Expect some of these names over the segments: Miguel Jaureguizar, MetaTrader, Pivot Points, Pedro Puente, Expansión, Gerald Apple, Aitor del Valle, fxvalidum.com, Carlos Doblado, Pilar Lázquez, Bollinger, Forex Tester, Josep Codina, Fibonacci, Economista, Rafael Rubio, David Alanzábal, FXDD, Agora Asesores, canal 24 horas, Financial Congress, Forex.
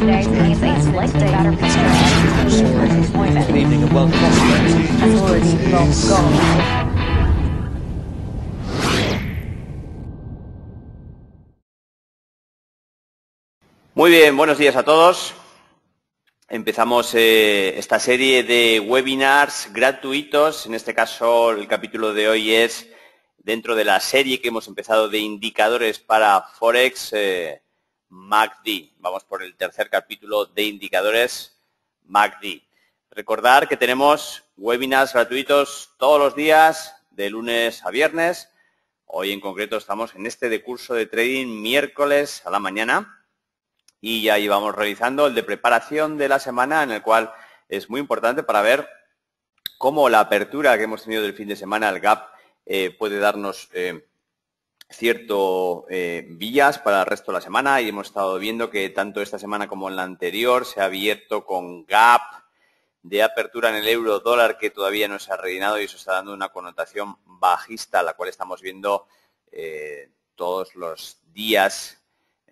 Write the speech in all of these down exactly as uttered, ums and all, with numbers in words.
today means a slightly better picture of continued disappointment, as well as low gold. Muy bien, buenos días a todos. Empezamos eh, esta serie de webinars gratuitos. En este caso, el capítulo de hoy es dentro de la serie que hemos empezado de indicadores para Forex eh, M A C D. Vamos por el tercer capítulo de indicadores M A C D. Recordar que tenemos webinars gratuitos todos los días, de lunes a viernes. Hoy en concreto estamos en este de curso de trading miércoles a la mañana. Y ya íbamos realizando el de preparación de la semana, en el cual es muy importante para ver cómo la apertura que hemos tenido del fin de semana, el gap, eh, puede darnos eh, cierto eh, vías para el resto de la semana. Y hemos estado viendo que tanto esta semana como en la anterior se ha abierto con gap de apertura en el euro dólar que todavía no se ha rellenado, y eso está dando una connotación bajista, la cual estamos viendo eh, todos los días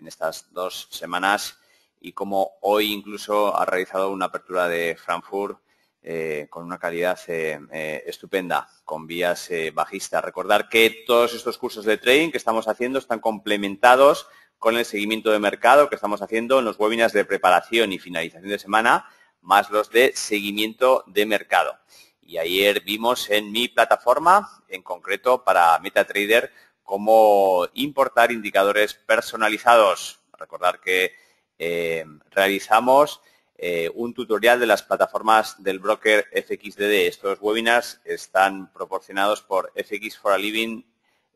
en estas dos semanas, y como hoy incluso ha realizado una apertura de Frankfurt eh, con una calidad eh, eh, estupenda, con vías eh, bajistas. Recordar que todos estos cursos de trading que estamos haciendo están complementados con el seguimiento de mercado que estamos haciendo en los webinars de preparación y finalización de semana, más los de seguimiento de mercado. Y ayer vimos en mi plataforma, en concreto para MetaTrader, cómo importar indicadores personalizados. Recordar que eh, realizamos eh, un tutorial de las plataformas del broker F X D D. Estos webinars están proporcionados por F X for a Living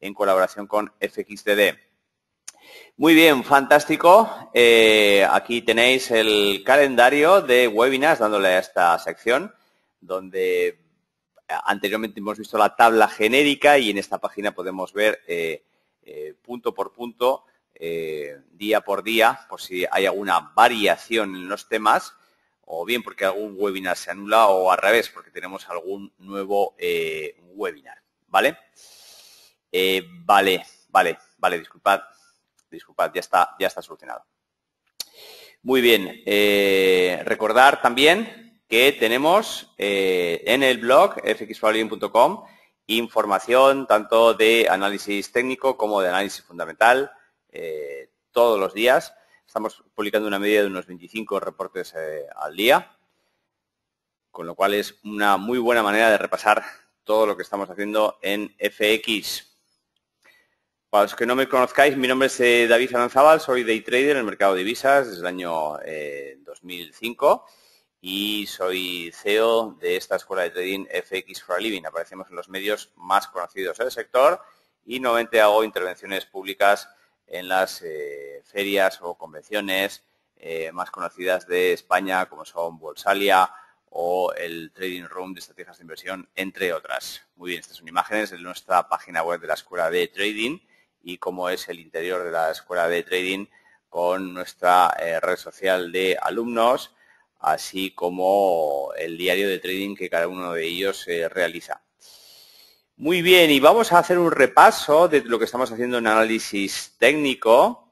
en colaboración con F X D D. Muy bien, fantástico. Eh, aquí tenéis el calendario de webinars, dándole a esta sección, donde anteriormente hemos visto la tabla genérica, y en esta página podemos ver eh, eh, punto por punto, eh, día por día, por si hay alguna variación en los temas, o bien porque algún webinar se anula, o al revés, porque tenemos algún nuevo eh, webinar. ¿Vale? Eh, vale, vale, vale, disculpad, disculpad, ya está, ya está solucionado. Muy bien, eh, recordar también que tenemos eh, en el blog f x validum punto com información tanto de análisis técnico como de análisis fundamental eh, todos los días. Estamos publicando una media de unos veinticinco reportes eh, al día, con lo cual es una muy buena manera de repasar todo lo que estamos haciendo en F X. Para los que no me conozcáis, mi nombre es eh, David Alanzábal, soy day trader en el mercado de divisas desde el año eh, dos mil cinco. Y soy C E O de esta escuela de trading F X for a Living. Aparecemos en los medios más conocidos del sector, y nuevamente hago intervenciones públicas en las eh, ferias o convenciones eh, más conocidas de España, como son Borsalia o el Trading Room de Estrategias de Inversión, entre otras. Muy bien, estas son imágenes de nuestra página web de la escuela de trading y cómo es el interior de la escuela de trading, con nuestra eh, red social de alumnos, así como el diario de trading que cada uno de ellos eh, realiza. Muy bien, y vamos a hacer un repaso de lo que estamos haciendo en análisis técnico,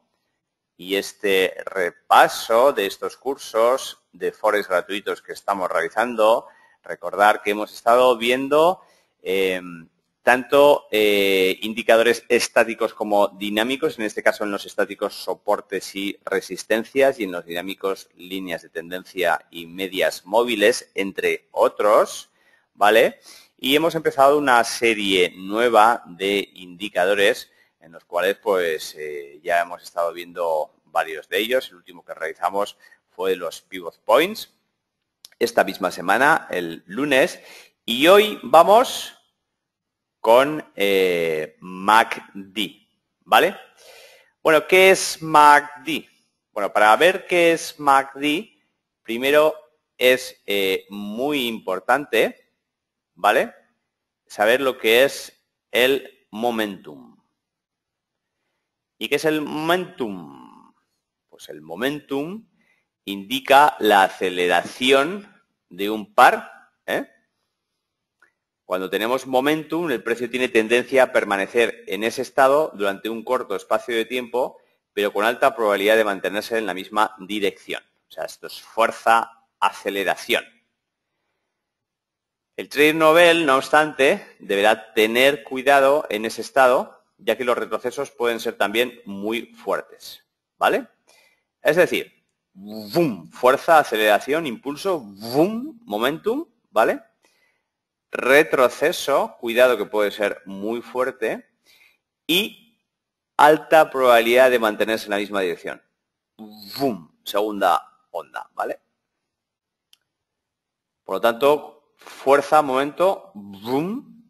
y este repaso de estos cursos de Forex gratuitos que estamos realizando. Recordar que hemos estado viendo eh, tanto eh, indicadores estáticos como dinámicos, en este caso en los estáticos soportes y resistencias, y en los dinámicos líneas de tendencia y medias móviles, entre otros, ¿vale? Y hemos empezado una serie nueva de indicadores en los cuales pues eh, ya hemos estado viendo varios de ellos. El último que realizamos fue los Pivot Points, esta misma semana, el lunes, y hoy vamos con eh, M A C D, ¿vale? Bueno, ¿qué es M A C D? Bueno, para ver qué es M A C D, primero es eh, muy importante, ¿vale?, saber lo que es el momentum. ¿Y qué es el momentum? Pues el momentum indica la aceleración de un par, ¿eh? Cuando tenemos momentum, el precio tiene tendencia a permanecer en ese estado durante un corto espacio de tiempo, pero con alta probabilidad de mantenerse en la misma dirección, O sea, esto es fuerza-aceleración. El Trading Novel, no obstante, deberá tener cuidado en ese estado, ya que los retrocesos pueden ser también muy fuertes, ¿vale? Es decir, boom, fuerza, aceleración, impulso, boom, momentum, ¿vale? Retroceso, cuidado que puede ser muy fuerte y alta probabilidad de mantenerse en la misma dirección. Boom, segunda onda, ¿vale? Por lo tanto, fuerza, momento, boom,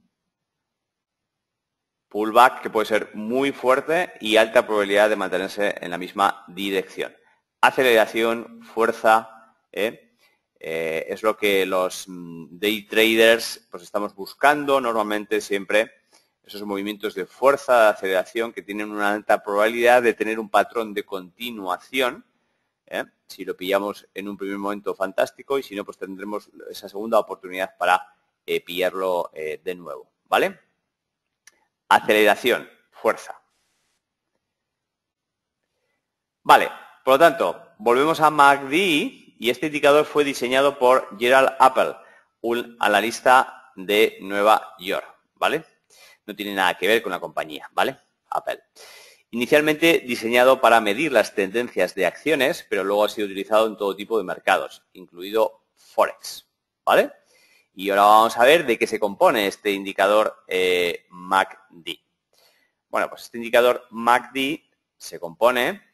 pullback que puede ser muy fuerte y alta probabilidad de mantenerse en la misma dirección. Aceleración, fuerza, ¿eh? Eh, es lo que los day traders pues estamos buscando normalmente siempre, esos movimientos de fuerza, de aceleración que tienen una alta probabilidad de tener un patrón de continuación, ¿eh? Si lo pillamos en un primer momento fantástico y si no pues tendremos esa segunda oportunidad para eh, pillarlo eh, de nuevo, ¿vale? Aceleración, fuerza. Vale, por lo tanto, volvemos a M A C D. Y este indicador fue diseñado por Gerald Apple, un analista de Nueva York, ¿vale? No tiene nada que ver con la compañía, ¿vale? Apple. Inicialmente diseñado para medir las tendencias de acciones, pero luego ha sido utilizado en todo tipo de mercados, incluido Forex, ¿vale? Y ahora vamos a ver de qué se compone este indicador eh, M A C D. Bueno, pues este indicador M A C D se compone...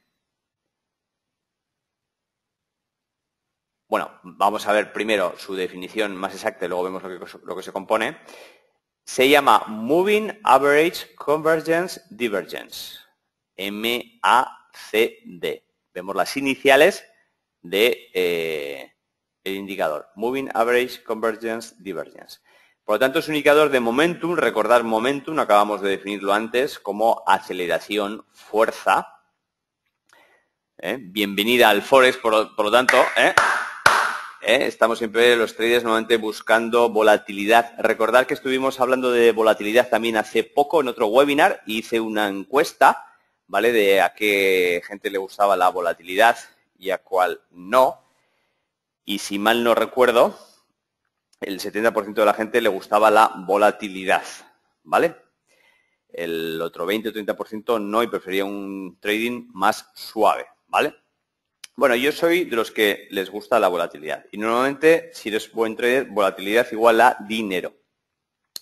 Bueno, vamos a ver primero su definición más exacta y luego vemos lo que, lo que se compone. Se llama Moving Average Convergence Divergence, M A C D. Vemos las iniciales de, eh, el indicador, Moving Average Convergence Divergence. Por lo tanto, es un indicador de momentum, recordar momentum, acabamos de definirlo antes, como aceleración, fuerza. ¿Eh? Bienvenida al Forex, por, por lo tanto... ¿eh? ¿Eh? Estamos siempre los traders normalmente buscando volatilidad. Recordad que estuvimos hablando de volatilidad también hace poco en otro webinar. Hice una encuesta, ¿vale? De a qué gente le gustaba la volatilidad y a cuál no. Y si mal no recuerdo, el setenta por ciento de la gente le gustaba la volatilidad, ¿vale? El otro veinte o treinta por ciento no y prefería un trading más suave, ¿vale? Bueno, yo soy de los que les gusta la volatilidad. Y normalmente, si eres buen trader, volatilidad igual a dinero.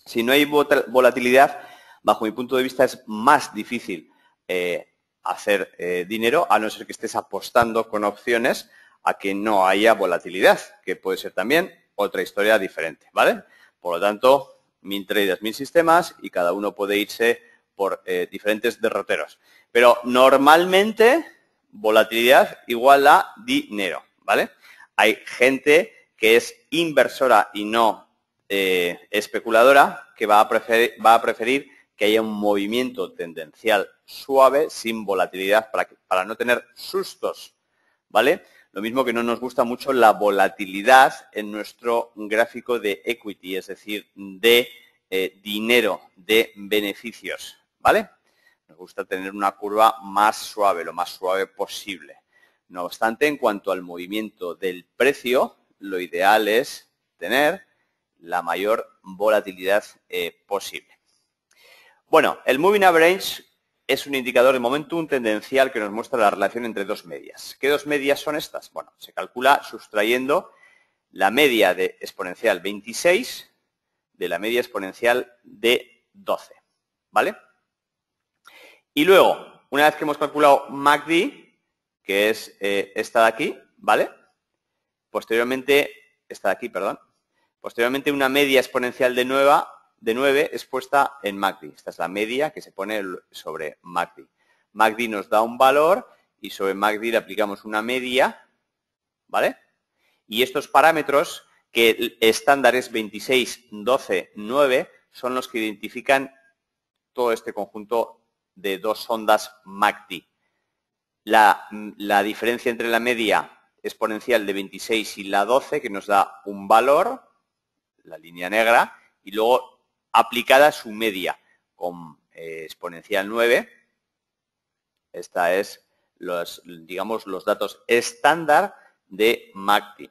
Si no hay volatilidad, bajo mi punto de vista es más difícil eh, hacer eh, dinero, a no ser que estés apostando con opciones a que no haya volatilidad, que puede ser también otra historia diferente, ¿vale? Por lo tanto, mil traders, mil sistemas y cada uno puede irse por eh, diferentes derroteros. Pero normalmente... volatilidad igual a dinero, ¿vale? Hay gente que es inversora y no eh, especuladora que va a, preferir, va a preferir que haya un movimiento tendencial suave sin volatilidad para, que, para no tener sustos, ¿vale? Lo mismo que no nos gusta mucho la volatilidad en nuestro gráfico de equity, es decir, de eh, dinero, de beneficios, ¿vale? Nos gusta tener una curva más suave, lo más suave posible. No obstante, en cuanto al movimiento del precio, lo ideal es tener la mayor volatilidad eh, posible. Bueno, el Moving Average es un indicador de momentum tendencial que nos muestra la relación entre dos medias. ¿Qué dos medias son estas? Bueno, se calcula sustrayendo la media de exponencial veintiséis de la media exponencial de doce, ¿vale? Y luego, una vez que hemos calculado M A C D, que es eh, esta de aquí, ¿vale? Posteriormente, esta de aquí, perdón. Posteriormente, una media exponencial de nueve es puesta en M A C D. Esta es la media que se pone sobre M A C D. M A C D nos da un valor y sobre M A C D le aplicamos una media, ¿vale? Y estos parámetros, que el estándar es veintiséis, doce, nueve, son los que identifican todo este conjunto de dos ondas M A C D. La, la diferencia entre la media exponencial de veintiséis y la doce, que nos da un valor, la línea negra, y luego aplicada su media con eh, exponencial nueve. Esta es los, digamos, los datos estándar de M A C D.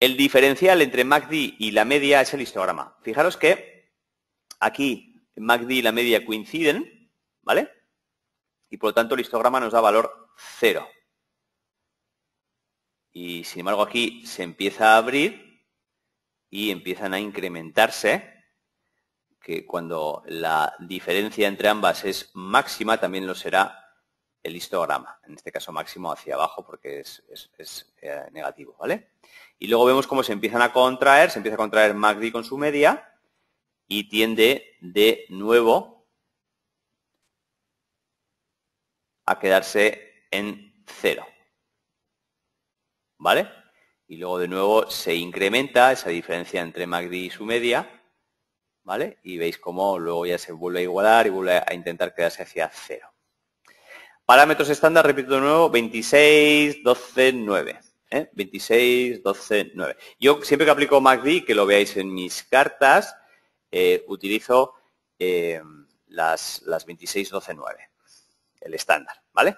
El diferencial entre M A C D y la media es el histograma. Fijaros que aquí M A C D y la media coinciden, ¿vale? Y por lo tanto el histograma nos da valor cero. Y sin embargo aquí se empieza a abrir y empiezan a incrementarse, que cuando la diferencia entre ambas es máxima también lo será el histograma, en este caso máximo hacia abajo porque es, es, es eh, negativo, ¿vale? Y luego vemos cómo se empiezan a contraer, se empieza a contraer M A C D con su media y tiende de nuevo a quedarse en cero, ¿vale? Y luego de nuevo se incrementa esa diferencia entre M A C D y su media, ¿vale? Y veis cómo luego ya se vuelve a igualar y vuelve a intentar quedarse hacia cero. Parámetros estándar, repito de nuevo, veintiséis, doce, nueve. ¿eh? veintiséis, doce, nueve. Yo siempre que aplico M A C D, que lo veáis en mis cartas, eh, utilizo eh, las, las veintiséis, doce, nueve, el estándar, ¿vale?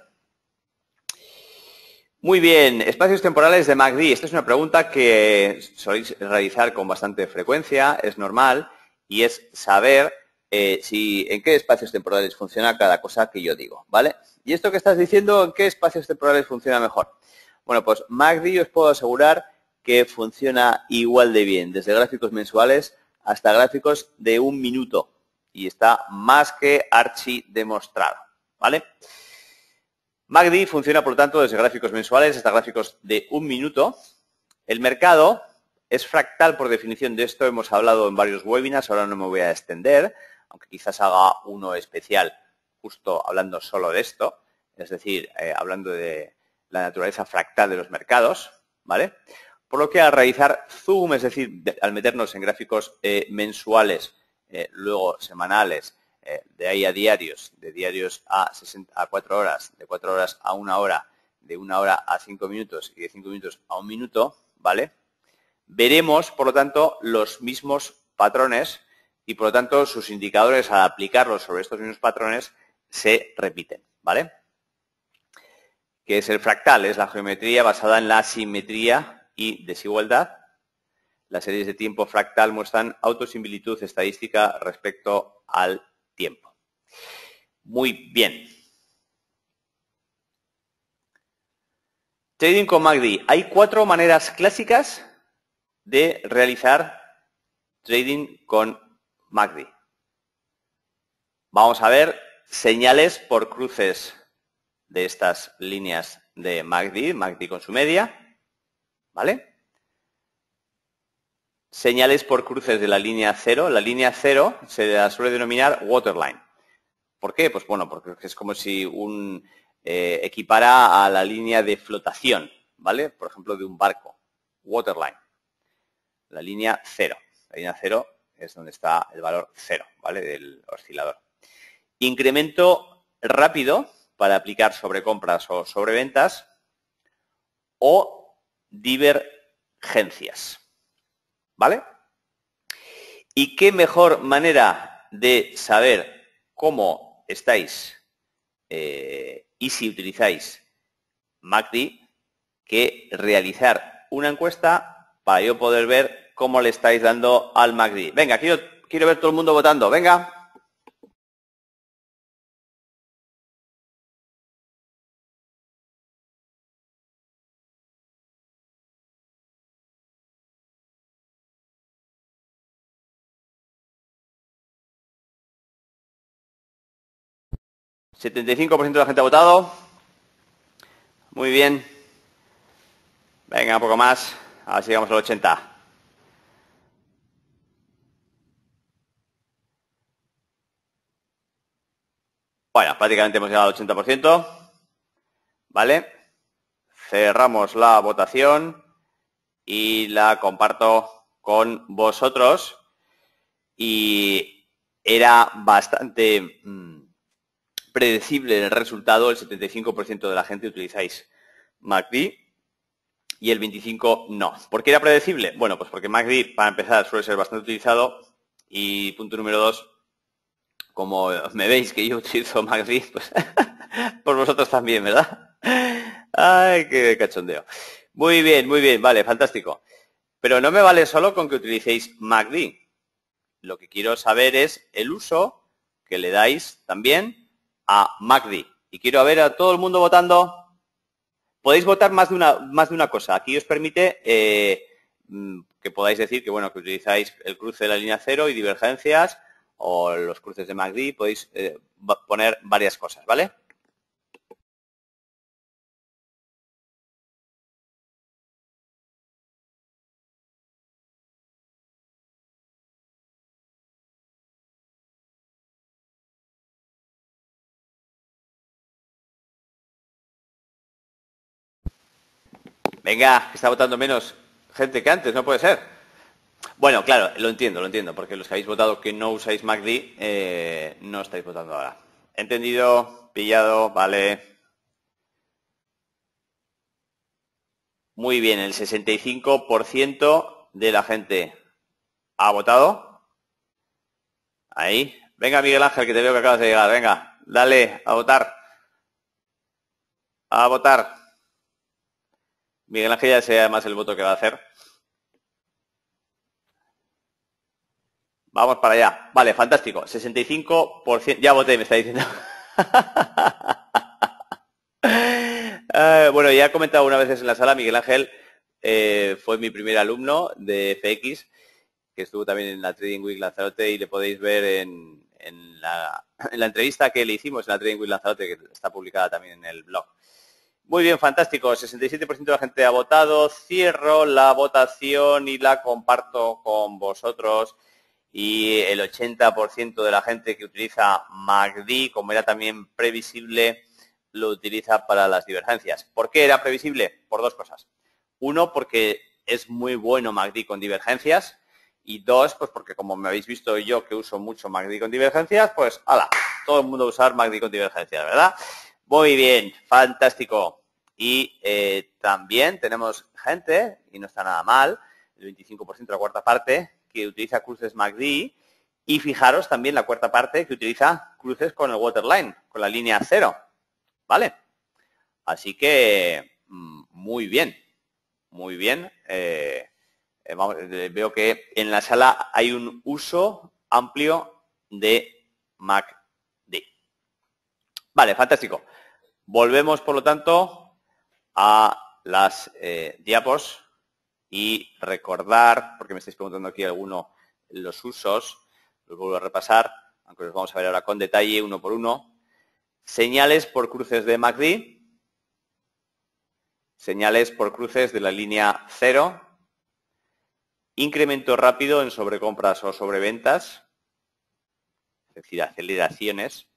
Muy bien, espacios temporales de M A C D. Esta es una pregunta que soléis realizar con bastante frecuencia, es normal, y es saber... Eh, si, en qué espacios temporales funciona cada cosa que yo digo, ¿vale? Y esto que estás diciendo, ¿en qué espacios temporales funciona mejor? Bueno, pues M A C D os puedo asegurar que funciona igual de bien, desde gráficos mensuales hasta gráficos de un minuto. Y está más que archi demostrado, ¿vale? M A C D funciona, por lo tanto, desde gráficos mensuales hasta gráficos de un minuto. El mercado es fractal por definición, de esto hemos hablado en varios webinars, ahora no me voy a extender, aunque quizás haga uno especial justo hablando solo de esto, es decir, eh, hablando de la naturaleza fractal de los mercados, ¿vale? Por lo que al realizar zoom, es decir, de, al meternos en gráficos eh, mensuales, eh, luego semanales, eh, de ahí a diarios, de diarios a, sesenta, a cuatro horas, de cuatro horas a una hora, de una hora a cinco minutos y de cinco minutos a un minuto, ¿vale? Veremos, por lo tanto, los mismos patrones y por lo tanto sus indicadores al aplicarlos sobre estos mismos patrones se repiten, ¿vale? Que es el fractal, es la geometría basada en la simetría y desigualdad. Las series de tiempo fractal muestran autosimilitud estadística respecto al tiempo. Muy bien. Trading con M A C D. Hay cuatro maneras clásicas de realizar trading con M A C D. Vamos a ver señales por cruces de estas líneas de M A C D, M A C D con su media, ¿vale? Señales por cruces de la línea cero. La línea cero se la suele denominar waterline. ¿Por qué? Pues bueno, porque es como si un eh, equipara a la línea de flotación, ¿vale? Por ejemplo, de un barco, waterline. La línea cero. La línea cero es donde está el valor cero, ¿vale? Del oscilador. Incremento rápido para aplicar sobre compras o sobre ventas o divergencias, ¿vale? ¿Y qué mejor manera de saber cómo estáis eh, y si utilizáis M A C D que realizar una encuesta para yo poder ver cómo le estáis dando al M A C D? Venga, quiero, quiero ver todo el mundo votando. Venga. setenta y cinco por ciento de la gente ha votado. Muy bien. Venga, un poco más. Ahora llegamos al ochenta. Bueno, prácticamente hemos llegado al ochenta por ciento. ¿Vale? Cerramos la votación y la comparto con vosotros. Y era bastante mmm, predecible el resultado. El setenta y cinco por ciento de la gente utilizáis M A C D. Y el veinticinco por ciento no. ¿Por qué era predecible? Bueno, pues porque M A C D, para empezar, suele ser bastante utilizado. Y punto número dos, como me veis que yo utilizo M A C D, pues, pues vosotros también, ¿verdad? Ay, qué cachondeo. Muy bien, muy bien, vale, fantástico. Pero no me vale solo con que utilicéis M A C D. Lo que quiero saber es el uso que le dais también a M A C D. Y quiero ver a todo el mundo votando. Podéis votar más de una, más de una cosa. Aquí os permite eh, que podáis decir que bueno, que utilizáis el cruce de la línea cero y divergencias o los cruces de M A C D. Podéis eh, poner varias cosas, ¿vale? Venga, que está votando menos gente que antes, no puede ser. Bueno, claro, lo entiendo, lo entiendo, porque los que habéis votado que no usáis M A C D eh, no estáis votando ahora. ¿Entendido? ¿Pillado? Vale. Muy bien, el sesenta y cinco por ciento de la gente ha votado. Ahí. Venga, Miguel Ángel, que te veo que acabas de llegar. Venga, dale, a votar. A votar. Miguel Ángel ya sé además el voto que va a hacer. Vamos para allá. Vale, fantástico. sesenta y cinco por ciento. Ya voté, me está diciendo. eh, bueno, ya he comentado una vez en la sala, Miguel Ángel eh, fue mi primer alumno de F X, que estuvo también en la Trading Week Lanzarote y le podéis ver en, en, la, en la entrevista que le hicimos en la Trading Week Lanzarote, que está publicada también en el blog. Muy bien, fantástico. sesenta y siete por ciento de la gente ha votado. Cierro la votación y la comparto con vosotros. Y el ochenta por ciento de la gente que utiliza M A C D, como era también previsible, lo utiliza para las divergencias. ¿Por qué era previsible? Por dos cosas. Uno, porque es muy bueno M A C D con divergencias. Y dos, pues porque como me habéis visto yo que uso mucho M A C D con divergencias, pues ¡hala! Todo el mundo va a usar M A C D con divergencias, ¿verdad? Muy bien, fantástico. Y eh, también tenemos gente, y no está nada mal, el veinticinco por ciento de la cuarta parte, que utiliza cruces M A C D. Y fijaros también la cuarta parte que utiliza cruces con el waterline, con la línea cero. ¿Vale? Así que muy bien, muy bien. Eh, vamos, veo que en la sala hay un uso amplio de M A C D. Vale, fantástico. Volvemos, por lo tanto, a las eh, diapos y recordar, porque me estáis preguntando aquí alguno los usos, los vuelvo a repasar, aunque los vamos a ver ahora con detalle uno por uno. Señales por cruces de M A C D, señales por cruces de la línea cero, incremento rápido en sobrecompras o sobreventas, es decir, aceleraciones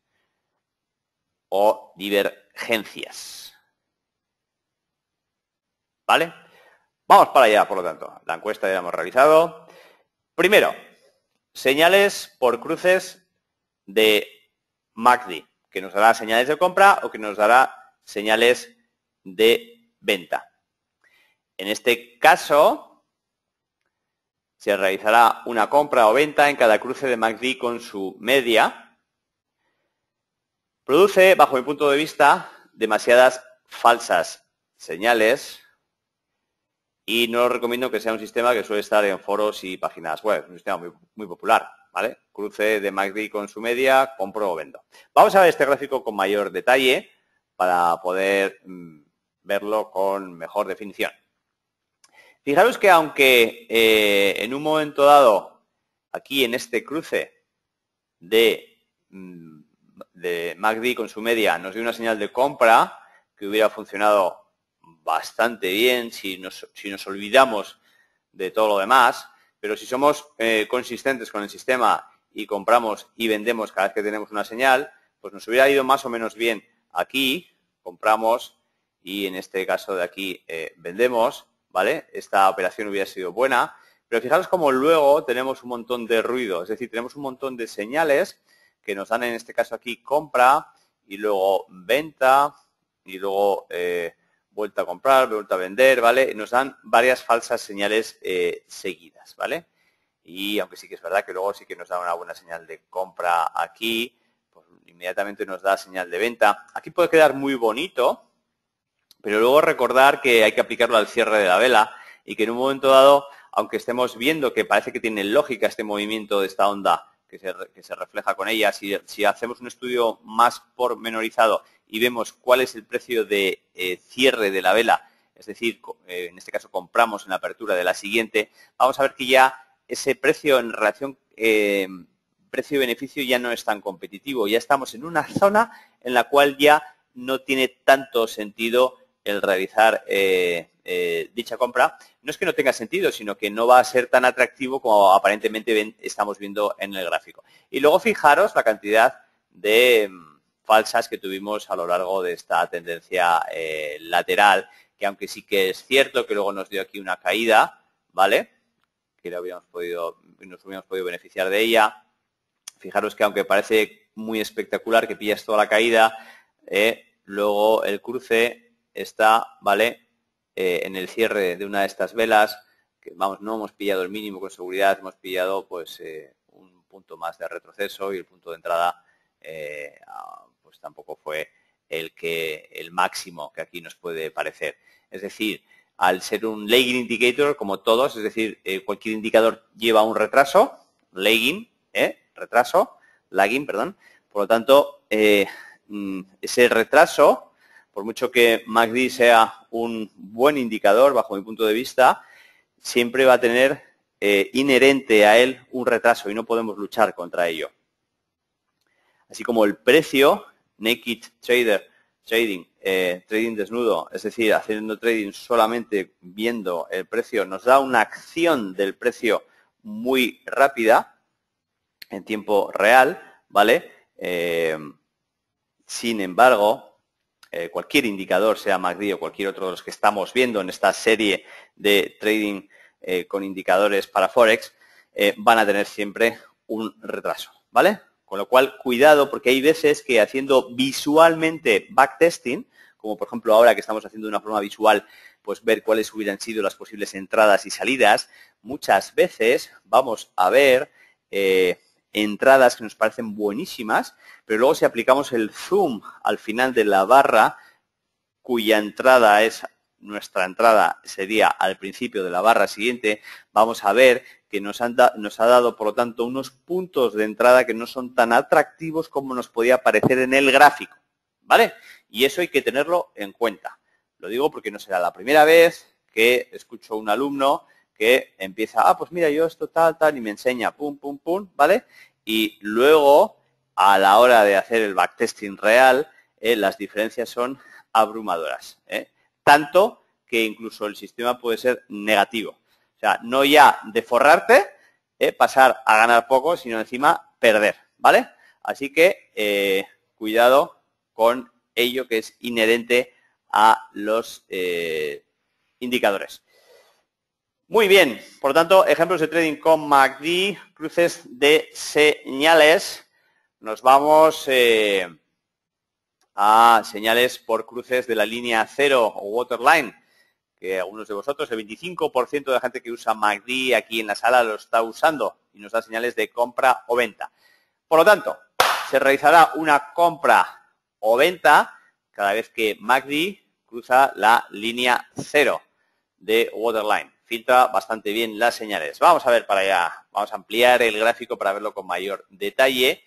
o divergencias. ¿Vale? Vamos para allá, por lo tanto. La encuesta ya la hemos realizado. Primero, señales por cruces de M A C D, que nos dará señales de compra o que nos dará señales de venta. En este caso, se realizará una compra o venta en cada cruce de M A C D con su media. Produce, bajo mi punto de vista, demasiadas falsas señales. Y no os recomiendo que sea un sistema que suele estar en foros y páginas web. Un sistema muy, muy popular, ¿vale? Cruce de M A C D con su media, compro o vendo. Vamos a ver este gráfico con mayor detalle para poder mmm, verlo con mejor definición. Fijaros que aunque eh, en un momento dado, aquí en este cruce de, mmm, de M A C D con su media, nos dio una señal de compra que hubiera funcionado bastante bien si nos, si nos olvidamos de todo lo demás, pero si somos eh, consistentes con el sistema y compramos y vendemos cada vez que tenemos una señal, pues nos hubiera ido más o menos bien aquí, compramos y en este caso de aquí eh, vendemos, ¿vale? Esta operación hubiera sido buena, pero fijaros como luego tenemos un montón de ruido, es decir, tenemos un montón de señales que nos dan en este caso aquí compra y luego venta y luego eh, vuelta a comprar, vuelta a vender, ¿vale? Nos dan varias falsas señales eh, seguidas, ¿vale? Y aunque sí que es verdad que luego sí que nos da una buena señal de compra aquí, pues inmediatamente nos da señal de venta. Aquí puede quedar muy bonito, Pero luego recordar que hay que aplicarlo al cierre de la vela y que en un momento dado, aunque estemos viendo que parece que tiene lógica este movimiento de esta onda que se, que se refleja con ella, si, si hacemos un estudio más pormenorizado y vemos cuál es el precio de eh, cierre de la vela, es decir, eh, en este caso compramos en la apertura de la siguiente, vamos a ver que ya ese precio en relación eh, precio-beneficio ya no es tan competitivo. Ya estamos en una zona en la cual ya no tiene tanto sentido el realizar eh, eh, dicha compra. No es que no tenga sentido, sino que no va a ser tan atractivo como aparentemente ven, estamos viendo en el gráfico. Y luego fijaros la cantidad de falsas que tuvimos a lo largo de esta tendencia eh, lateral, que aunque sí que es cierto que luego nos dio aquí una caída, ¿vale?, que la habíamos podido, nos hubiéramos podido beneficiar de ella. Fijaros que aunque parece muy espectacular que pillas toda la caída, eh, luego el cruce está, ¿vale?, eh, en el cierre de una de estas velas, que vamos, no hemos pillado el mínimo con seguridad, hemos pillado pues eh, un punto más de retroceso, y el punto de entrada eh, pues tampoco fue el que el máximo que aquí nos puede parecer. Es decir, al ser un lagging indicator, como todos, es decir, eh, cualquier indicador lleva un retraso, lagging, eh, retraso, lagging, perdón, por lo tanto, eh, ese retraso, por mucho que M A C D sea un buen indicador, bajo mi punto de vista, siempre va a tener eh, inherente a él un retraso y no podemos luchar contra ello. Así como el precio, naked trader, trading, eh, trading desnudo, es decir, haciendo trading solamente viendo el precio, nos da una acción del precio muy rápida, en tiempo real, ¿vale? Eh, sin embargo, Eh, cualquier indicador, sea M A C D o cualquier otro de los que estamos viendo en esta serie de trading eh, con indicadores para Forex, eh, van a tener siempre un retraso, ¿vale? Con lo cual, cuidado, porque hay veces que haciendo visualmente backtesting, como por ejemplo ahora que estamos haciendo de una forma visual, pues ver cuáles hubieran sido las posibles entradas y salidas, muchas veces vamos a ver eh, entradas que nos parecen buenísimas, pero luego si aplicamos el zoom al final de la barra, cuya entrada es, nuestra entrada sería al principio de la barra siguiente, vamos a ver que nos, han da, nos ha dado, por lo tanto, unos puntos de entrada que no son tan atractivos como nos podía parecer en el gráfico, ¿vale? Y eso hay que tenerlo en cuenta. Lo digo porque no será la primera vez que escucho a un alumno que empieza, ah, pues mira, yo esto tal, tal, y me enseña, pum, pum, pum, ¿vale? Y luego, a la hora de hacer el backtesting real, eh, las diferencias son abrumadoras, ¿eh? Tanto que incluso el sistema puede ser negativo. O sea, no ya de forrarte, eh, pasar a ganar poco, sino encima perder, ¿vale? Así que eh, cuidado con ello, que es inherente a los eh, indicadores. Muy bien, por lo tanto, ejemplos de trading con M A C D, cruces de señales. Nos vamos eh, a señales por cruces de la línea cero o waterline, que algunos de vosotros, el veinticinco por ciento de la gente que usa M A C D aquí en la sala lo está usando y nos da señales de compra o venta. Por lo tanto, se realizará una compra o venta cada vez que M A C D cruza la línea cero de waterline. Filtra bastante bien las señales. Vamos a ver para allá, vamos a ampliar el gráfico para verlo con mayor detalle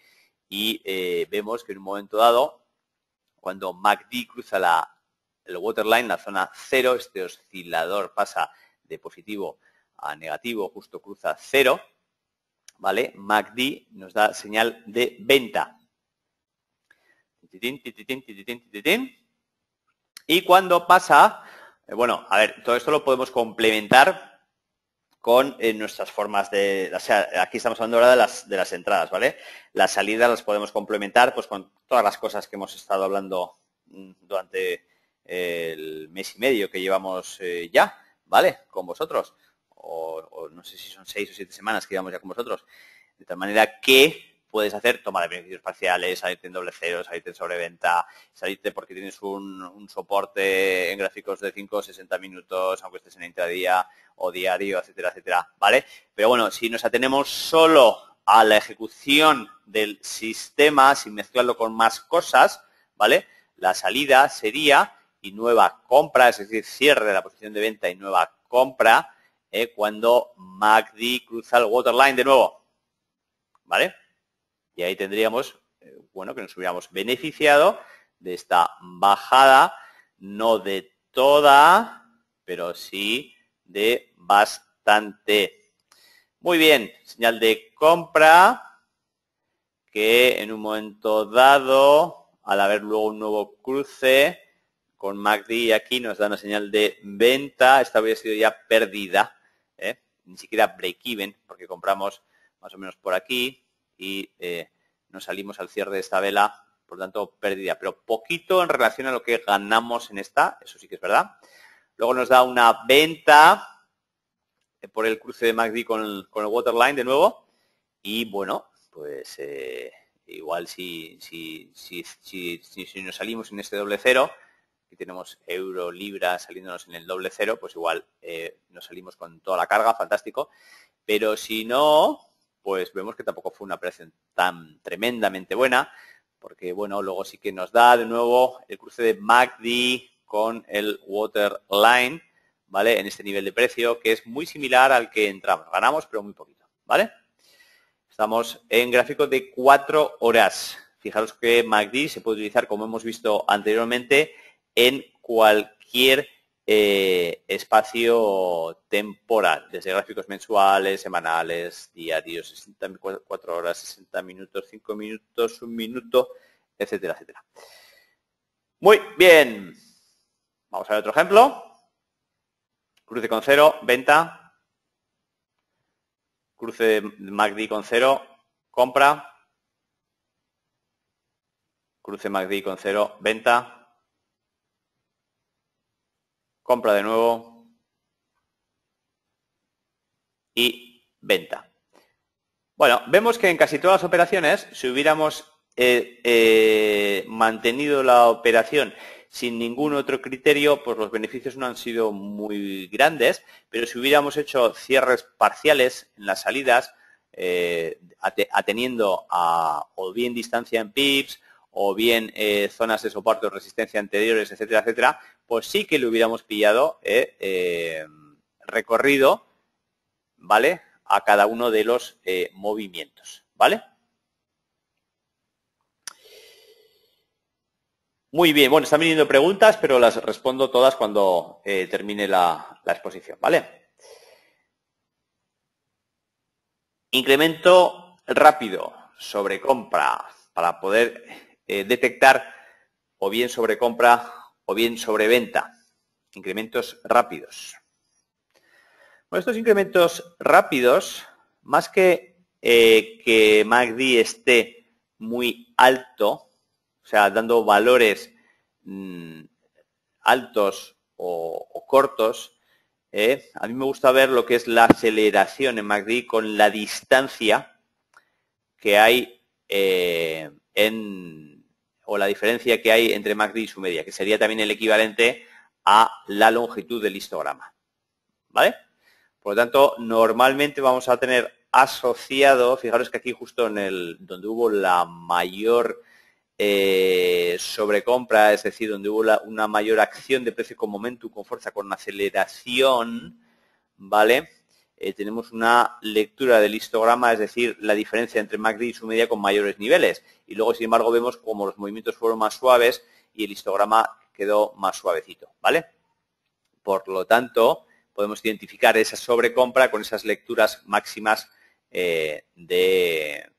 y eh, vemos que en un momento dado, cuando M A C D cruza la, el waterline, la zona cero, este oscilador pasa de positivo a negativo, justo cruza cero, ¿vale? M A C D nos da señal de venta. Y cuando pasa... Bueno, a ver, todo esto lo podemos complementar con eh, nuestras formas de... O sea, aquí estamos hablando ahora de las, de las entradas, ¿vale? Las salidas las podemos complementar pues con todas las cosas que hemos estado hablando durante el mes y medio que llevamos eh, ya, ¿vale? Con vosotros. O, o no sé si son seis o siete semanas que llevamos ya con vosotros. De tal manera que... puedes hacer toma de beneficios parciales, salirte en doble cero, salirte en sobreventa, salirte porque tienes un, un soporte en gráficos de cinco o sesenta minutos, aunque estés en intradía o diario, etcétera, etcétera, ¿vale? Pero bueno, si nos atenemos solo a la ejecución del sistema, sin mezclarlo con más cosas, ¿vale? La salida sería y nueva compra, es decir, cierre de la posición de venta y nueva compra, eh, cuando M A C D cruza el waterline de nuevo, ¿vale? Y ahí tendríamos, eh, bueno, que nos hubiéramos beneficiado de esta bajada, no de toda, pero sí de bastante. Muy bien, señal de compra que en un momento dado, al haber luego un nuevo cruce con M A C D aquí, nos da una señal de venta. Esta hubiera sido ya perdida, ¿eh? Ni siquiera break-even, porque compramos más o menos por aquí y eh, nos salimos al cierre de esta vela, por tanto pérdida, pero poquito en relación a lo que ganamos en esta, eso sí que es verdad. Luego nos da una venta por el cruce de M A C D con el, con el waterline de nuevo. Y bueno, pues eh, igual si, si, si, si, si, si nos salimos en este doble cero, que tenemos euro libra saliéndonos en el doble cero, pues igual eh, nos salimos con toda la carga, fantástico. Pero si no, pues vemos que tampoco fue una operación tan tremendamente buena, porque bueno, luego sí que nos da de nuevo el cruce de M A C D con el waterline, ¿vale? En este nivel de precio, que es muy similar al que entramos. Ganamos, pero muy poquito, ¿vale? Estamos en gráfico de cuatro horas. Fijaros que M A C D se puede utilizar, como hemos visto anteriormente, en cualquier eh, espacio temporal, desde gráficos mensuales, semanales, diarios, sesenta, cuatro horas, sesenta minutos, cinco minutos, un minuto, etcétera, etcétera. Muy bien. Vamos a ver otro ejemplo. Cruce con cero, venta, cruce de M A C D con cero, compra, cruce M A C D con cero, venta, compra de nuevo y venta. Bueno, vemos que en casi todas las operaciones, si hubiéramos eh, eh, mantenido la operación sin ningún otro criterio, pues los beneficios no han sido muy grandes, pero si hubiéramos hecho cierres parciales en las salidas, eh, ateniendo a o bien distancia en pips, o bien eh, zonas de soporte o resistencia anteriores, etcétera, etcétera, pues sí que le hubiéramos pillado eh, eh, recorrido, ¿vale?, a cada uno de los eh, movimientos, ¿vale? Muy bien, bueno, están viniendo preguntas, pero las respondo todas cuando eh, termine la, la exposición, ¿vale? Incremento rápido, sobrecompra, para poder eh, detectar o bien sobrecompra o bien sobreventa. Incrementos rápidos. Bueno, estos incrementos rápidos, más que eh, que M A C D esté muy alto, o sea, dando valores mmm, altos o, o cortos, ¿eh? A mí me gusta ver lo que es la aceleración en M A C D con la distancia que hay eh, en, o la diferencia que hay entre M A C D y su media, que sería también el equivalente a la longitud del histograma, ¿vale? Por lo tanto, normalmente vamos a tener asociado, fijaros que aquí justo en el donde hubo la mayor Eh, sobrecompra, es decir, donde hubo la, una mayor acción de precio con momentum, con fuerza, con aceleración, ¿vale? Eh, tenemos una lectura del histograma, es decir, la diferencia entre M A C D y su media con mayores niveles. Y luego, sin embargo, vemos como los movimientos fueron más suaves y el histograma quedó más suavecito, ¿vale? Por lo tanto, podemos identificar esa sobrecompra con esas lecturas máximas eh, de,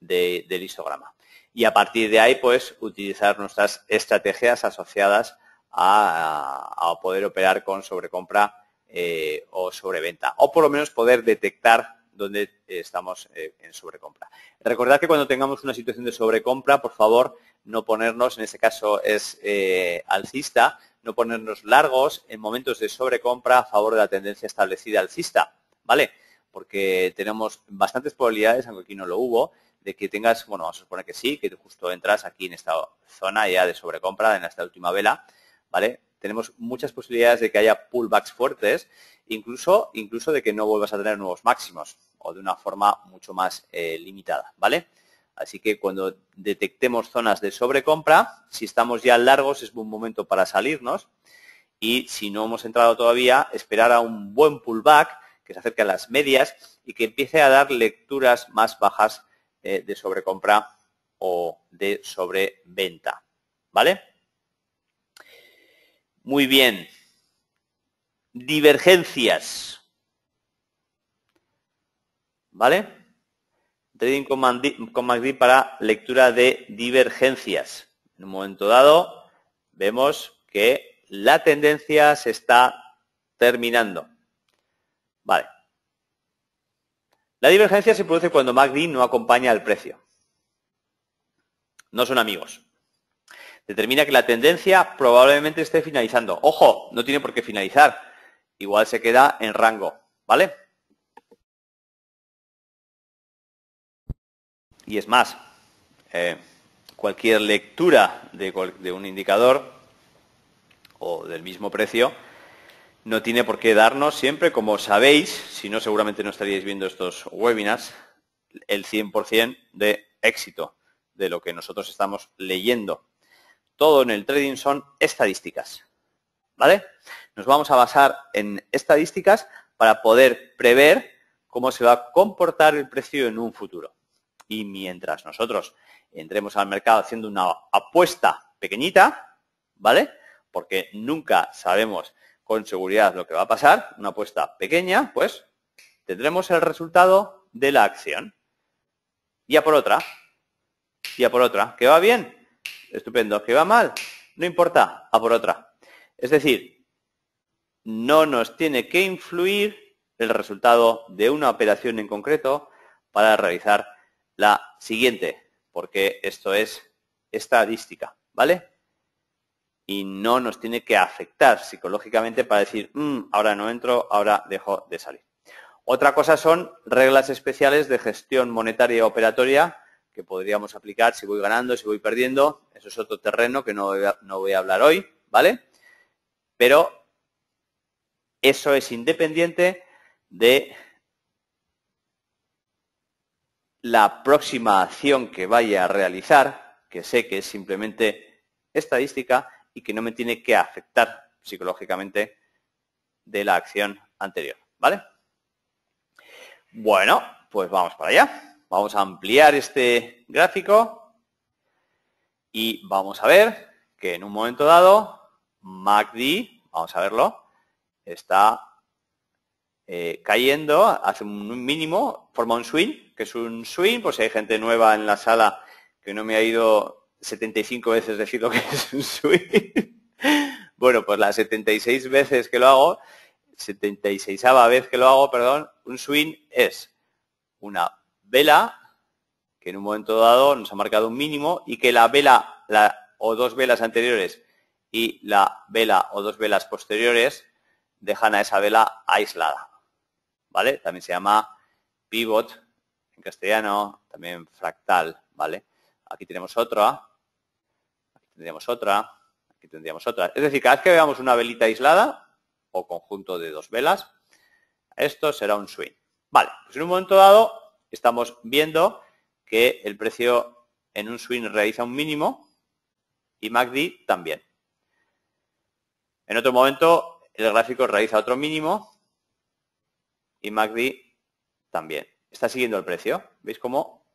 de, del histograma. Y a partir de ahí, pues, utilizar nuestras estrategias asociadas a, a, a poder operar con sobrecompra eh, o sobreventa. O por lo menos poder detectar dónde estamos eh, en sobrecompra. Recordad que cuando tengamos una situación de sobrecompra, por favor, no ponernos, en este caso es eh, alcista, no ponernos largos en momentos de sobrecompra a favor de la tendencia establecida alcista, ¿vale? Porque tenemos bastantes probabilidades, aunque aquí no lo hubo, de que tengas, bueno, vamos a suponer que sí, que justo entras aquí en esta zona ya de sobrecompra, en esta última vela, ¿vale? Tenemos muchas posibilidades de que haya pullbacks fuertes, incluso, incluso de que no vuelvas a tener nuevos máximos o de una forma mucho más eh, limitada, ¿vale? Así que cuando detectemos zonas de sobrecompra, si estamos ya largos, es un momento para salirnos. Y si no hemos entrado todavía, esperar a un buen pullback que se acerque a las medias y que empiece a dar lecturas más bajas eh, de sobrecompra o de sobreventa. ¿Vale? Muy bien. Divergencias. ¿Vale? Trading con M A C D para lectura de divergencias. En un momento dado vemos que la tendencia se está terminando. Vale. La divergencia se produce cuando M A C D no acompaña al precio. No son amigos. Determina que la tendencia probablemente esté finalizando. Ojo, no tiene por qué finalizar. Igual se queda en rango. ¿Vale? Y es más, eh, cualquier lectura de, de un indicador o del mismo precio no tiene por qué darnos siempre, como sabéis, si no seguramente no estaríais viendo estos webinars, el cien por ciento de éxito de lo que nosotros estamos leyendo. Todo en el trading son estadísticas, ¿vale? Nos vamos a basar en estadísticas para poder prever cómo se va a comportar el precio en un futuro. Y mientras nosotros entremos al mercado haciendo una apuesta pequeñita, ¿vale? Porque nunca sabemos con seguridad lo que va a pasar, una apuesta pequeña, pues tendremos el resultado de la acción. Y a por otra, y a por otra. ¿Que va bien? Estupendo. ¿Que va mal? No importa, a por otra. Es decir, no nos tiene que influir el resultado de una operación en concreto para realizar la siguiente, porque esto es estadística, ¿vale? Y no nos tiene que afectar psicológicamente para decir, mmm, ahora no entro, ahora dejo de salir. Otra cosa son reglas especiales de gestión monetaria operatoria que podríamos aplicar si voy ganando, si voy perdiendo. Eso es otro terreno que no voy a, no voy a hablar hoy, ¿vale? Pero eso es independiente de la próxima acción que vaya a realizar, que sé que es simplemente estadística y que no me tiene que afectar psicológicamente de la acción anterior, ¿vale? Bueno, pues vamos para allá. Vamos a ampliar este gráfico y vamos a ver que en un momento dado M A C D, vamos a verlo, está eh, cayendo, hace un mínimo, forma un swing, que es un swing, pues si hay gente nueva en la sala que no me ha ido setenta y cinco veces decir lo que es un swing, bueno, pues las setenta y seis veces que lo hago, setenta y seisava vez que lo hago, perdón, un swing es una vela que en un momento dado nos ha marcado un mínimo y que la vela la, o dos velas anteriores y la vela o dos velas posteriores dejan a esa vela aislada, ¿vale? También se llama pivot en castellano, también fractal, ¿vale? Aquí tenemos otra, aquí tendríamos otra, aquí tendríamos otra. Es decir, cada vez que veamos una velita aislada o conjunto de dos velas, esto será un swing. Vale, pues en un momento dado estamos viendo que el precio en un swing realiza un mínimo y M A C D también. En otro momento el gráfico realiza otro mínimo y M A C D también. Está siguiendo el precio. ¿Veis cómo?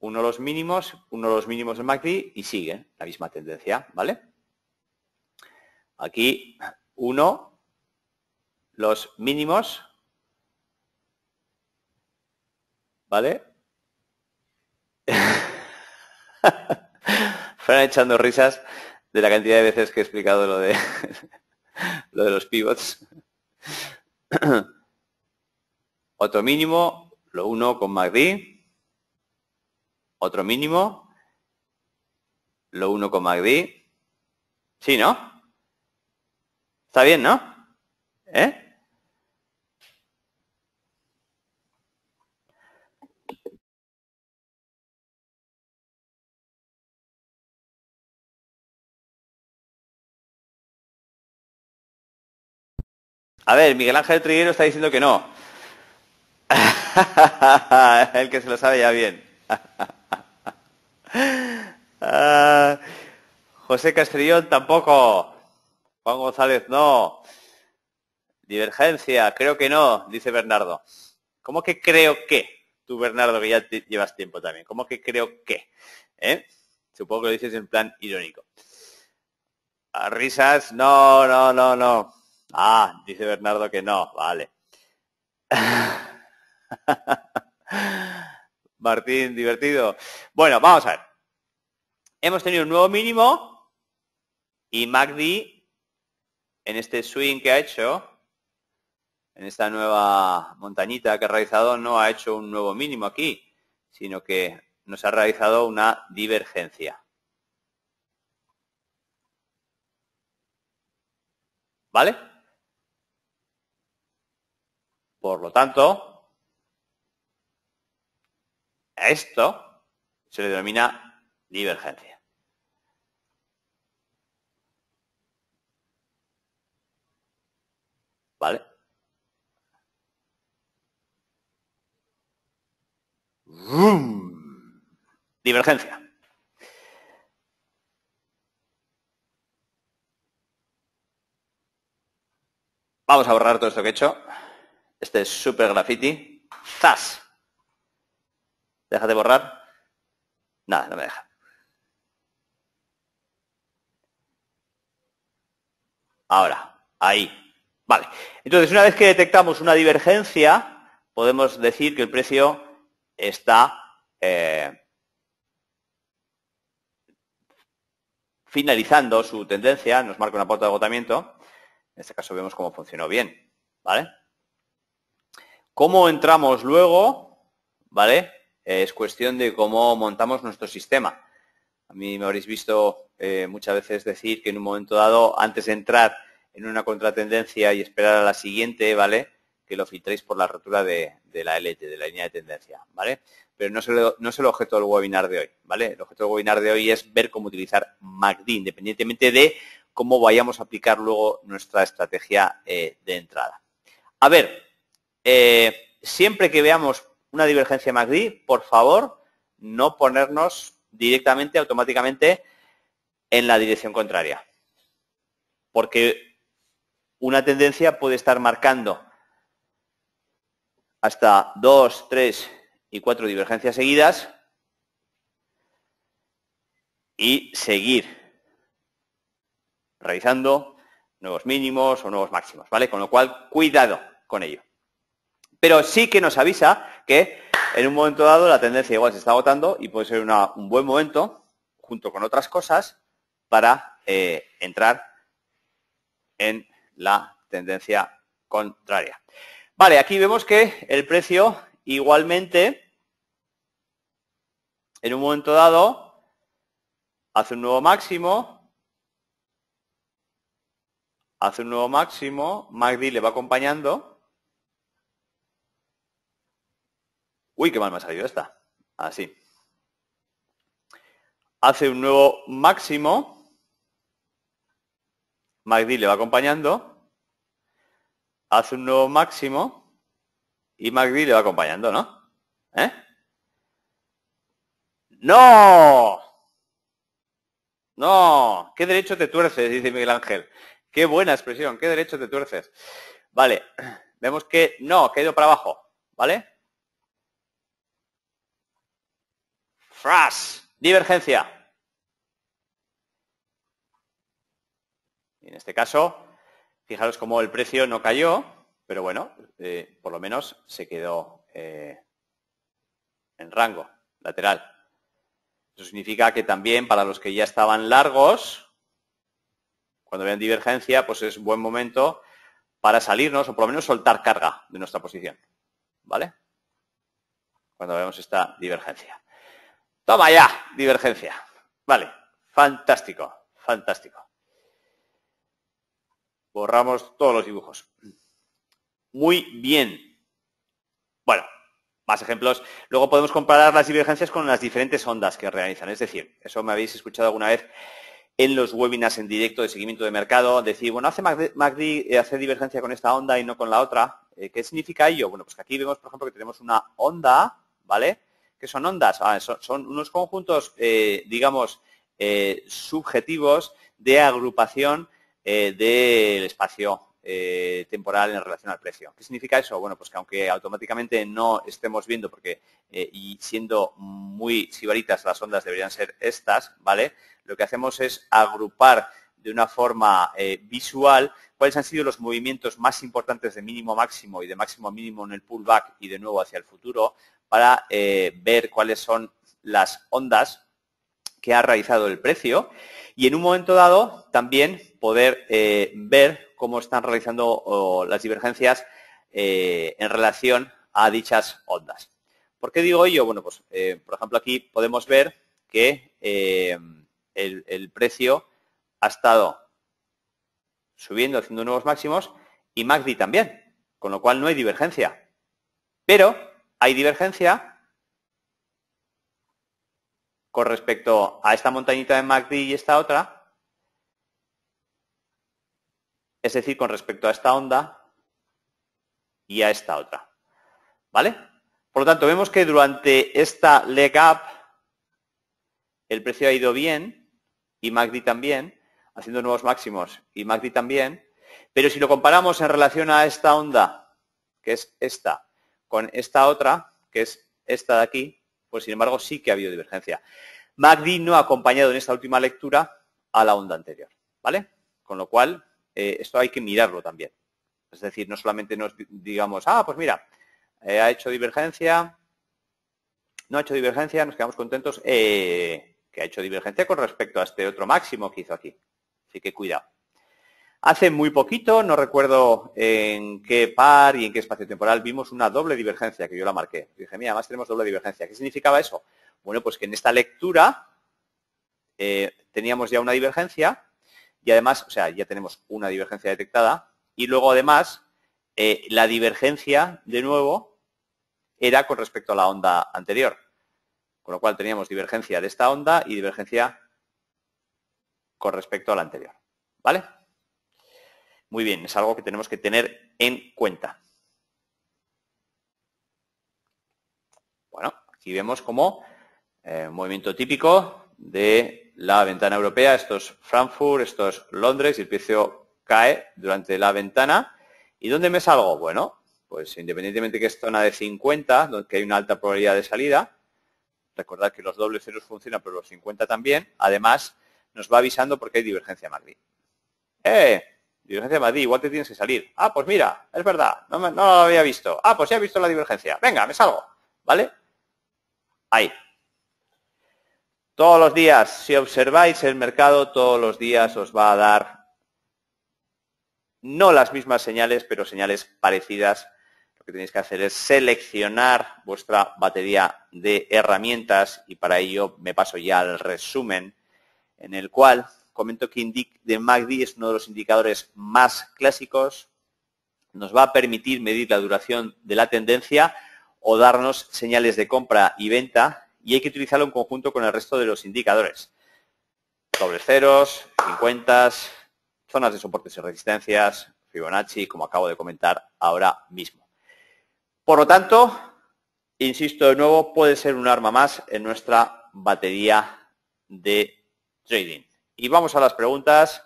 Uno los mínimos, uno los mínimos en M A C D y sigue la misma tendencia, ¿vale? Aquí uno, los mínimos, ¿vale? Fueron echando risas de la cantidad de veces que he explicado lo de, lo de los pivots. Otro mínimo. Lo uno con M A C D, otro mínimo, lo uno con M A C D, sí, ¿no? Está bien, ¿no? ¿Eh? A ver, Miguel Ángel Triguero está diciendo que no. El que se lo sabe ya bien. Uh, José Castrillón tampoco. Juan González no. Divergencia, creo que no, dice Bernardo. ¿Cómo que creo que? Tú, Bernardo, que ya te llevas tiempo también. ¿Cómo que creo que? ¿Eh? Supongo que lo dices en plan irónico. ¿A risas? No, no, no, no. Ah, dice Bernardo que no. Vale. Martín, divertido. Bueno, vamos a ver. Hemos tenido un nuevo mínimo y M A C D en este swing que ha hecho, en esta nueva montañita que ha realizado, no ha hecho un nuevo mínimo aquí, sino que nos ha realizado una divergencia. ¿Vale? Por lo tanto, a esto se le denomina divergencia. ¿Vale? ¡Bum! Divergencia. Vamos a borrar todo esto que he hecho. Este es super graffiti. ¡Zas! Déjate borrar. Nada, no me deja. Ahora, ahí. Vale. Entonces, una vez que detectamos una divergencia, podemos decir que el precio está eh, finalizando su tendencia, nos marca una pauta de agotamiento. En este caso vemos cómo funcionó bien, ¿vale? Cómo entramos luego, ¿vale? Eh, es cuestión de cómo montamos nuestro sistema. A mí me habréis visto eh, muchas veces decir que en un momento dado, antes de entrar en una contratendencia y esperar a la siguiente, ¿vale?, que lo filtréis por la rotura de, de la L T, de la línea de tendencia, ¿vale? Pero no es el, no es el objeto del webinar de hoy, ¿vale? El objeto del webinar de hoy es ver cómo utilizar M A C D, independientemente de cómo vayamos a aplicar luego nuestra estrategia eh, de entrada. A ver, eh, siempre que veamos una divergencia M A C D, por favor, no ponernos directamente, automáticamente, en la dirección contraria. Porque una tendencia puede estar marcando hasta dos, tres y cuatro divergencias seguidas y seguir realizando nuevos mínimos o nuevos máximos, ¿vale? Con lo cual, cuidado con ello. Pero sí que nos avisa que en un momento dado la tendencia igual se está agotando y puede ser una, un buen momento, junto con otras cosas, para eh, entrar en la tendencia contraria. Vale, aquí vemos que el precio igualmente, en un momento dado, hace un nuevo máximo, hace un nuevo máximo, M A C D le va acompañando. Uy, qué mal me ha salido esta. Así. Hace un nuevo máximo, M A C D le va acompañando. Hace un nuevo máximo y M A C D le va acompañando, ¿no? ¿Eh? ¡No! ¡No! ¡Qué derecho te tuerces!, dice Miguel Ángel. ¡Qué buena expresión! ¡Qué derecho te tuerces! Vale, vemos que no, que ha ido para abajo, ¿vale? ¡Fras! Divergencia. Y en este caso, fijaros cómo el precio no cayó, pero bueno, eh, por lo menos se quedó eh, en rango lateral. Eso significa que también para los que ya estaban largos, cuando vean divergencia, pues es un buen momento para salirnos o por lo menos soltar carga de nuestra posición, ¿vale? Cuando vemos esta divergencia. ¡Toma ya! Divergencia. Vale, fantástico, fantástico. Borramos todos los dibujos. Muy bien. Bueno, más ejemplos. Luego podemos comparar las divergencias con las diferentes ondas que realizan. Es decir, eso me habéis escuchado alguna vez en los webinars en directo de seguimiento de mercado. Decir, bueno, hace M A C D, hace divergencia con esta onda y no con la otra. ¿Qué significa ello? Bueno, pues que aquí vemos, por ejemplo, que tenemos una onda, ¿vale? ¿Qué son ondas? Ah, son, son unos conjuntos, eh, digamos, eh, subjetivos de agrupación eh, del espacio eh, temporal en relación al precio. ¿Qué significa eso? Bueno, pues que aunque automáticamente no estemos viendo, porque eh, y siendo muy sibaritas las ondas deberían ser estas, ¿vale? Lo que hacemos es agrupar de una forma eh, visual cuáles han sido los movimientos más importantes de mínimo máximo y de máximo mínimo en el pullback y de nuevo hacia el futuro para eh, ver cuáles son las ondas que ha realizado el precio y en un momento dado también poder eh, ver cómo están realizando oh, las divergencias eh, en relación a dichas ondas. ¿Por qué digo ello? Bueno, pues eh, por ejemplo aquí podemos ver que eh, el, el precio ha estado subiendo, haciendo nuevos máximos, y M A C D también, con lo cual no hay divergencia. Pero hay divergencia con respecto a esta montañita de M A C D y esta otra, es decir, con respecto a esta onda y a esta otra. ¿Vale? Por lo tanto, vemos que durante esta leg up el precio ha ido bien y M A C D también, haciendo nuevos máximos y M A C D también, pero si lo comparamos en relación a esta onda, que es esta, con esta otra, que es esta de aquí, pues sin embargo sí que ha habido divergencia. M A C D no ha acompañado en esta última lectura a la onda anterior, ¿vale? Con lo cual, eh, esto hay que mirarlo también. Es decir, no solamente nos digamos, ah, pues mira, eh, ha hecho divergencia, no ha hecho divergencia, nos quedamos contentos, eh, que ha hecho divergencia con respecto a este otro máximo que hizo aquí. Así que cuidado. Hace muy poquito, no recuerdo en qué par y en qué espacio temporal, vimos una doble divergencia, que yo la marqué. Dije, mira, además tenemos doble divergencia. ¿Qué significaba eso? Bueno, pues que en esta lectura eh, teníamos ya una divergencia y además, o sea, ya tenemos una divergencia detectada y luego además eh, la divergencia, de nuevo, era con respecto a la onda anterior. Con lo cual teníamos divergencia de esta onda y divergencia con respecto a la anterior, ¿vale? Muy bien, es algo que tenemos que tener en cuenta. Bueno, aquí vemos como eh, movimiento típico de la ventana europea, esto es Frankfurt, esto es Londres, y el precio cae durante la ventana. ¿Y dónde me salgo? Bueno, pues independientemente que es zona de cincuenta, donde hay una alta probabilidad de salida, recordad que los dobles ceros funcionan, pero los cincuenta también, además nos va avisando porque hay divergencia M A C D. ¡Eh! Divergencia M A C D, igual te tienes que salir. Ah, pues mira, es verdad, no, me, no lo había visto. Ah, pues ya he visto la divergencia. Venga, me salgo. ¿Vale? Ahí. Todos los días, si observáis el mercado, todos los días os va a dar no las mismas señales, pero señales parecidas. Lo que tenéis que hacer es seleccionar vuestra batería de herramientas y para ello me paso ya al resumen, en el cual comento que el M A C D es uno de los indicadores más clásicos, nos va a permitir medir la duración de la tendencia o darnos señales de compra y venta y hay que utilizarlo en conjunto con el resto de los indicadores. Dobles ceros, cincuenta, zonas de soportes y resistencias, Fibonacci, como acabo de comentar ahora mismo. Por lo tanto, insisto de nuevo, puede ser un arma más en nuestra batería de trading. Y vamos a las preguntas.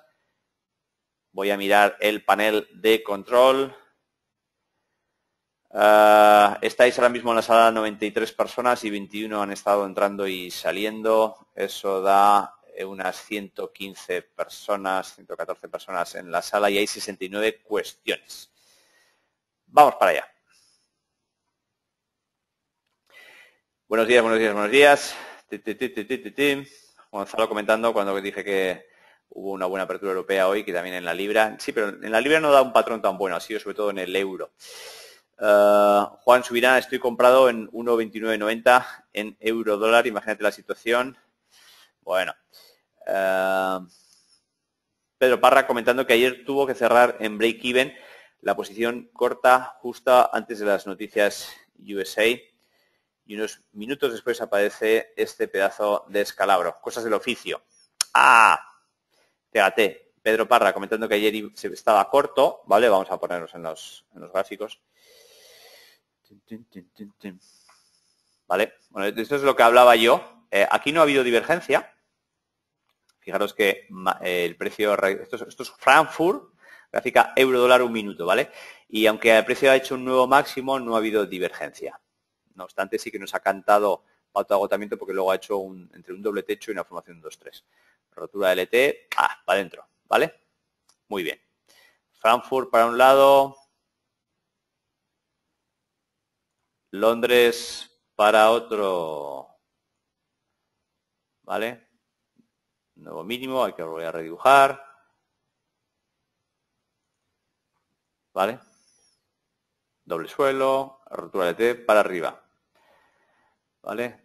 Voy a mirar el panel de control. Uh, estáis ahora mismo en la sala noventa y tres personas y veintiuno han estado entrando y saliendo. Eso da unas ciento quince personas, ciento catorce personas en la sala y hay sesenta y nueve cuestiones. Vamos para allá. Buenos días, buenos días, buenos días. Gonzalo comentando cuando dije que hubo una buena apertura europea hoy, que también en la libra. Sí, pero en la libra no da un patrón tan bueno, ha sido sobre todo en el euro. Uh, Juan Subirán, estoy comprado en uno veintinueve noventa en euro dólar, imagínate la situación. Bueno. Uh, Pedro Parra comentando que ayer tuvo que cerrar en break-even la posición corta justo antes de las noticias U S A. Y unos minutos después aparece este pedazo de escalabro. Cosas del oficio. ¡Ah! Fíjate, Pedro Parra comentando que ayer se estaba corto. Vale, vamos a ponernos en los, en los gráficos. Vale, bueno, esto es lo que hablaba yo. Eh, aquí no ha habido divergencia. Fijaros que el precio, esto es, esto es Frankfurt, gráfica euro-dólar un minuto, ¿vale? Y aunque el precio ha hecho un nuevo máximo, no ha habido divergencia. No obstante, sí que nos ha cantado autoagotamiento porque luego ha hecho un, entre un doble techo y una formación dos tres. Rotura de L T, ah, para adentro, ¿vale? Muy bien. Frankfurt para un lado, Londres para otro, ¿vale? Nuevo mínimo, hay que volver a redibujar. ¿Vale? Doble suelo, rotura de T para arriba. ¿Vale?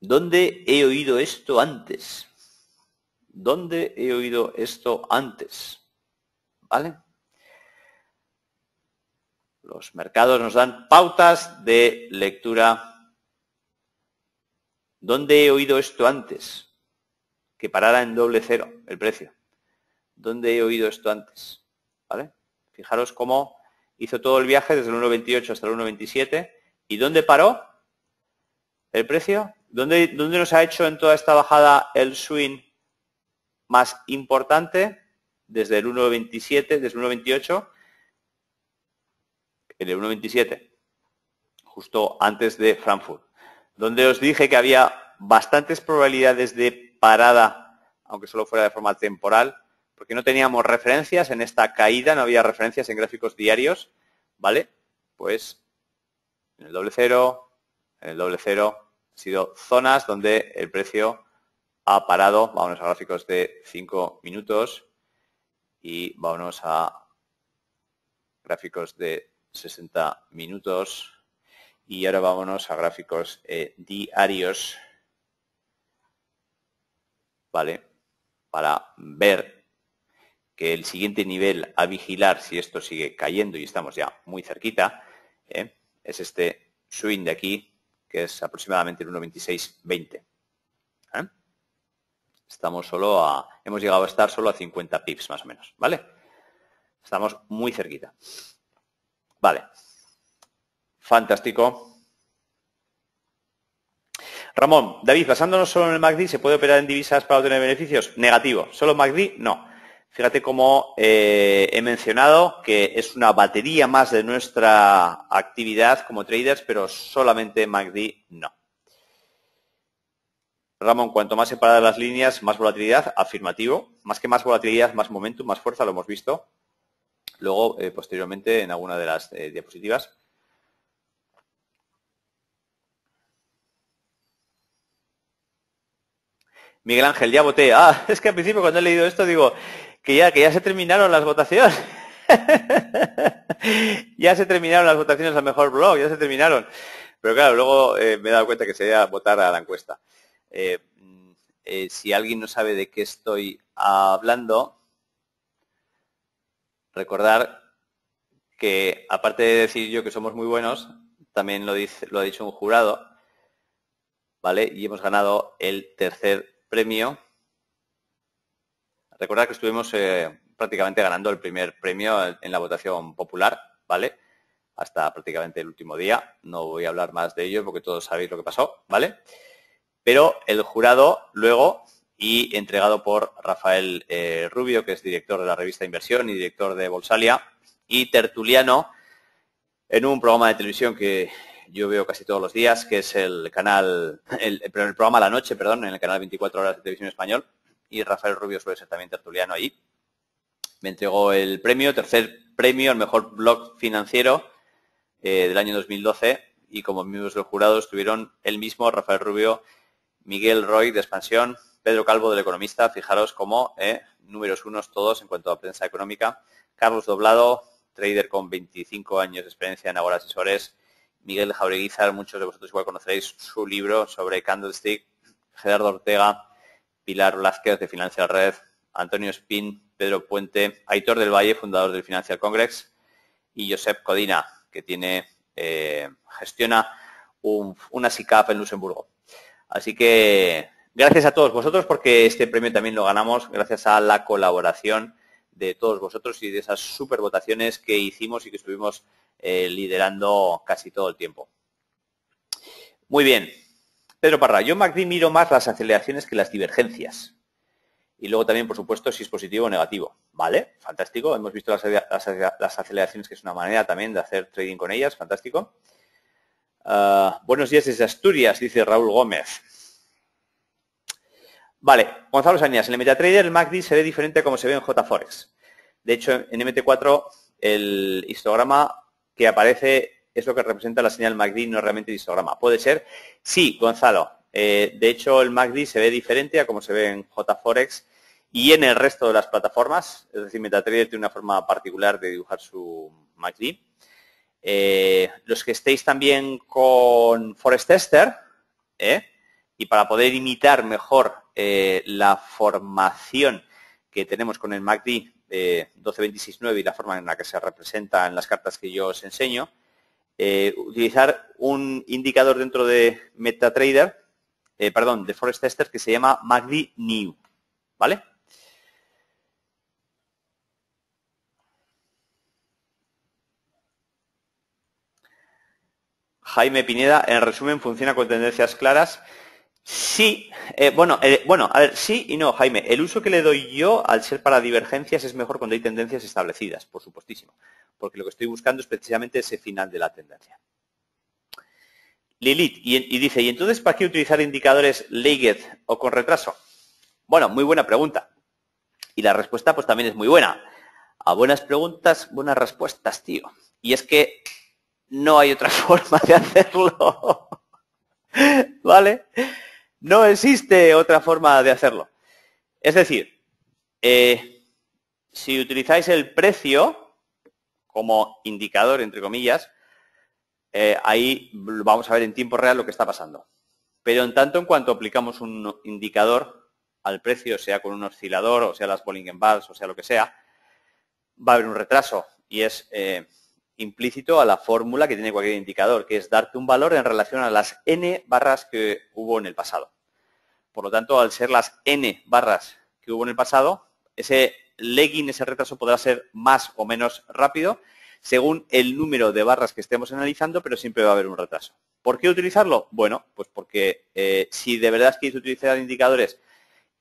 ¿Dónde he oído esto antes? ¿Dónde he oído esto antes? ¿Vale? Los mercados nos dan pautas de lectura. ¿Dónde he oído esto antes? Que parara en doble cero el precio. ¿Dónde he oído esto antes? ¿Vale? Fijaros cómo hizo todo el viaje desde el uno veintiocho hasta el uno veintisiete. ¿Y dónde paró el precio? ¿Dónde, dónde nos ha hecho en toda esta bajada el swing más importante? Desde el uno veintisiete, desde el uno veintiocho, el uno veintisiete, justo antes de Frankfurt. Donde os dije que había bastantes probabilidades de parada, aunque solo fuera de forma temporal, porque no teníamos referencias en esta caída, no había referencias en gráficos diarios, ¿vale? Pues en el doble cero, en el doble cero, han sido zonas donde el precio ha parado. Vámonos a gráficos de cinco minutos y vámonos a gráficos de sesenta minutos. Y ahora vámonos a gráficos eh, diarios, ¿vale? Para ver que el siguiente nivel a vigilar, si esto sigue cayendo y estamos ya muy cerquita, ¿eh? Es este swing de aquí, que es aproximadamente el uno veintiséis veinte. ¿Eh? Estamos solo a, hemos llegado a estar solo a cincuenta pips más o menos, ¿vale? Estamos muy cerquita. Vale. Fantástico. Ramón, David, basándonos solo en el M A C D, ¿se puede operar en divisas para obtener beneficios? Negativo. Solo M A C D, no. Fíjate cómo eh, he mencionado que es una batería más de nuestra actividad como traders, pero solamente M A C D, no. Ramón, cuanto más separadas las líneas, más volatilidad. Afirmativo. Más que más volatilidad, más momentum, más fuerza, lo hemos visto. Luego, eh, posteriormente, en alguna de las eh, diapositivas. Miguel Ángel, ya voté. Ah, es que al principio cuando he leído esto digo que ya, que ya se terminaron las votaciones. Ya se terminaron las votaciones al mejor blog, ya se terminaron. Pero claro, luego eh, me he dado cuenta que sería votar a la encuesta. Eh, eh, si alguien no sabe de qué estoy hablando, recordar que aparte de decir yo que somos muy buenos, también lo, dice, lo ha dicho un jurado, ¿vale? Y hemos ganado el tercer premio. Recordad que estuvimos eh, prácticamente ganando el primer premio en la votación popular, ¿vale? Hasta prácticamente el último día. No voy a hablar más de ello porque todos sabéis lo que pasó, ¿vale? Pero el jurado luego, y entregado por Rafael eh, Rubio, que es director de la revista Inversión y director de Borsalia, y tertuliano en un programa de televisión que yo veo casi todos los días, que es el canal, el, el programa La Noche, perdón, en el canal veinticuatro horas de Televisión Español, y Rafael Rubio suele ser también tertuliano ahí. Me entregó el premio, tercer premio, el mejor blog financiero eh, del año dos mil doce, y como miembros del jurado estuvieron él mismo, Rafael Rubio, Miguel Roy de Expansión, Pedro Calvo del Economista, fijaros como eh, números unos todos en cuanto a prensa económica, Carlos Doblado, trader con veinticinco años de experiencia en Agora Asesores, Miguel Jaureguizar, muchos de vosotros igual conoceréis su libro sobre Candlestick, Gerardo Ortega, Pilar Lázquez de Financial Red, Antonio Spín, Pedro Puente, Aitor del Valle, fundador del Financial Congress, y Josep Codina, que tiene eh, gestiona un, una S I C A P en Luxemburgo. Así que gracias a todos vosotros, porque este premio también lo ganamos gracias a la colaboración de todos vosotros y de esas super votaciones que hicimos y que estuvimos Eh, liderando casi todo el tiempo. Muy bien. Pedro Parra, yo en M A C D miro más las aceleraciones que las divergencias. Y luego también, por supuesto, si es positivo o negativo. Vale, fantástico. Hemos visto las, las, las aceleraciones, que es una manera también de hacer trading con ellas. Fantástico. Uh, buenos días desde Asturias, dice Raúl Gómez. Vale, Gonzalo Sañas, en el MetaTrader el M A C D se ve diferente a como se ve en JForex. De hecho, en M T cuatro el histograma que aparece es lo que representa la señal M A C D, no realmente el histograma. ¿Puede ser? Sí, Gonzalo. Eh, de hecho, el M A C D se ve diferente a como se ve en JForex y en el resto de las plataformas. Es decir, MetaTrader tiene una forma particular de dibujar su M A C D. Eh, los que estéis también con Forex Tester, ¿eh? y para poder imitar mejor eh, la formación que tenemos con el M A C D eh, doce veintiséis nueve y la forma en la que se representa en las cartas que yo os enseño, eh, utilizar un indicador dentro de MetaTrader, eh, perdón, de Forex Tester, que se llama M A C D New, ¿vale? Jaime Pineda, en resumen, ¿funciona con tendencias claras? Sí, eh, bueno, eh, bueno, a ver, sí y no, Jaime. El uso que le doy yo, al ser para divergencias, es mejor cuando hay tendencias establecidas, por supuestísimo. Porque lo que estoy buscando es precisamente ese final de la tendencia. Lilith, y, y dice, ¿y entonces para qué utilizar indicadores lagged o con retraso? Bueno, muy buena pregunta. Y la respuesta pues también es muy buena. A buenas preguntas, buenas respuestas, tío. Y es que no hay otra forma de hacerlo, ¿vale? No existe otra forma de hacerlo. Es decir, eh, si utilizáis el precio como indicador, entre comillas, eh, ahí vamos a ver en tiempo real lo que está pasando. Pero en tanto en cuanto aplicamos un indicador al precio, sea con un oscilador, o sea las Bollinger Bands, o sea lo que sea, va a haber un retraso y es... Eh, implícito a la fórmula que tiene cualquier indicador, que es darte un valor en relación a las n barras que hubo en el pasado. Por lo tanto, al ser las n barras que hubo en el pasado, ese lagging, ese retraso podrá ser más o menos rápido según el número de barras que estemos analizando, pero siempre va a haber un retraso. ¿Por qué utilizarlo? Bueno, pues porque eh, si de verdad quieres utilizar indicadores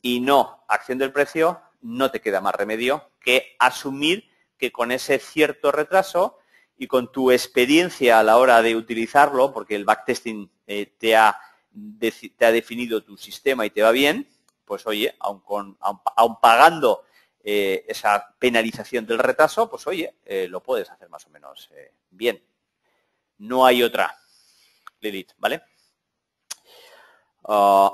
y no acción del precio, no te queda más remedio que asumir que con ese cierto retraso y con tu experiencia a la hora de utilizarlo, porque el backtesting eh, te, ha de, te ha definido tu sistema y te va bien, pues oye, aun, con, aun, aun pagando eh, esa penalización del retraso, pues oye, eh, lo puedes hacer más o menos eh, bien. No hay otra, Lilith, ¿vale? Uh,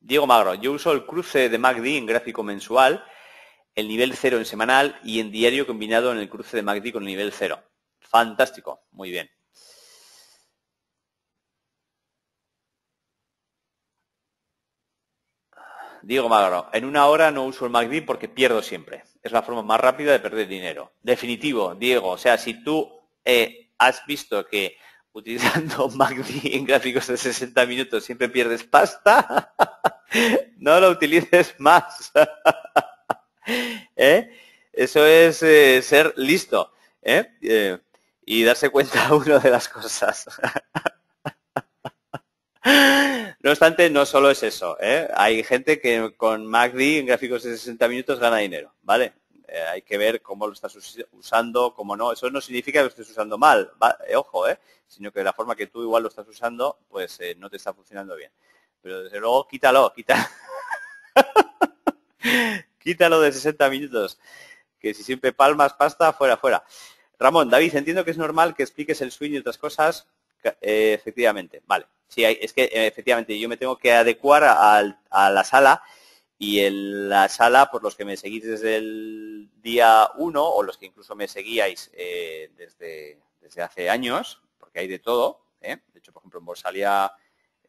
Diego Magro, yo uso el cruce de M A C D en gráfico mensual, el nivel cero en semanal y en diario combinado en el cruce de M A C D con el nivel cero. Fantástico, muy bien. Diego Magro, en una hora no uso el M A C D porque pierdo siempre. Es la forma más rápida de perder dinero. Definitivo, Diego. O sea, si tú eh, has visto que utilizando M A C D en gráficos de sesenta minutos siempre pierdes pasta, no lo utilices más. ¿Eh? Eso es eh, ser listo ¿eh? Eh, y darse cuenta uno de las cosas. No obstante, no solo es eso. ¿eh? Hay gente que con M A C D en gráficos de sesenta minutos gana dinero, ¿vale? Eh, hay que ver cómo lo estás usando, cómo no. Eso no significa que lo estés usando mal, ¿va? Eh, ojo, ¿eh? sino que de la forma que tú igual lo estás usando, pues eh, no te está funcionando bien. Pero desde luego, quítalo, quítalo. Quítalo de sesenta minutos, que si siempre palmas, pasta, fuera, fuera. Ramón, David, entiendo que es normal que expliques el swing y otras cosas. Eh, efectivamente, vale. Sí, hay, es que eh, efectivamente yo me tengo que adecuar a, a la sala y en la sala, pues los que me seguís desde el día uno o los que incluso me seguíais eh, desde, desde hace años, porque hay de todo. ¿eh? De hecho, por ejemplo, en Borsalia...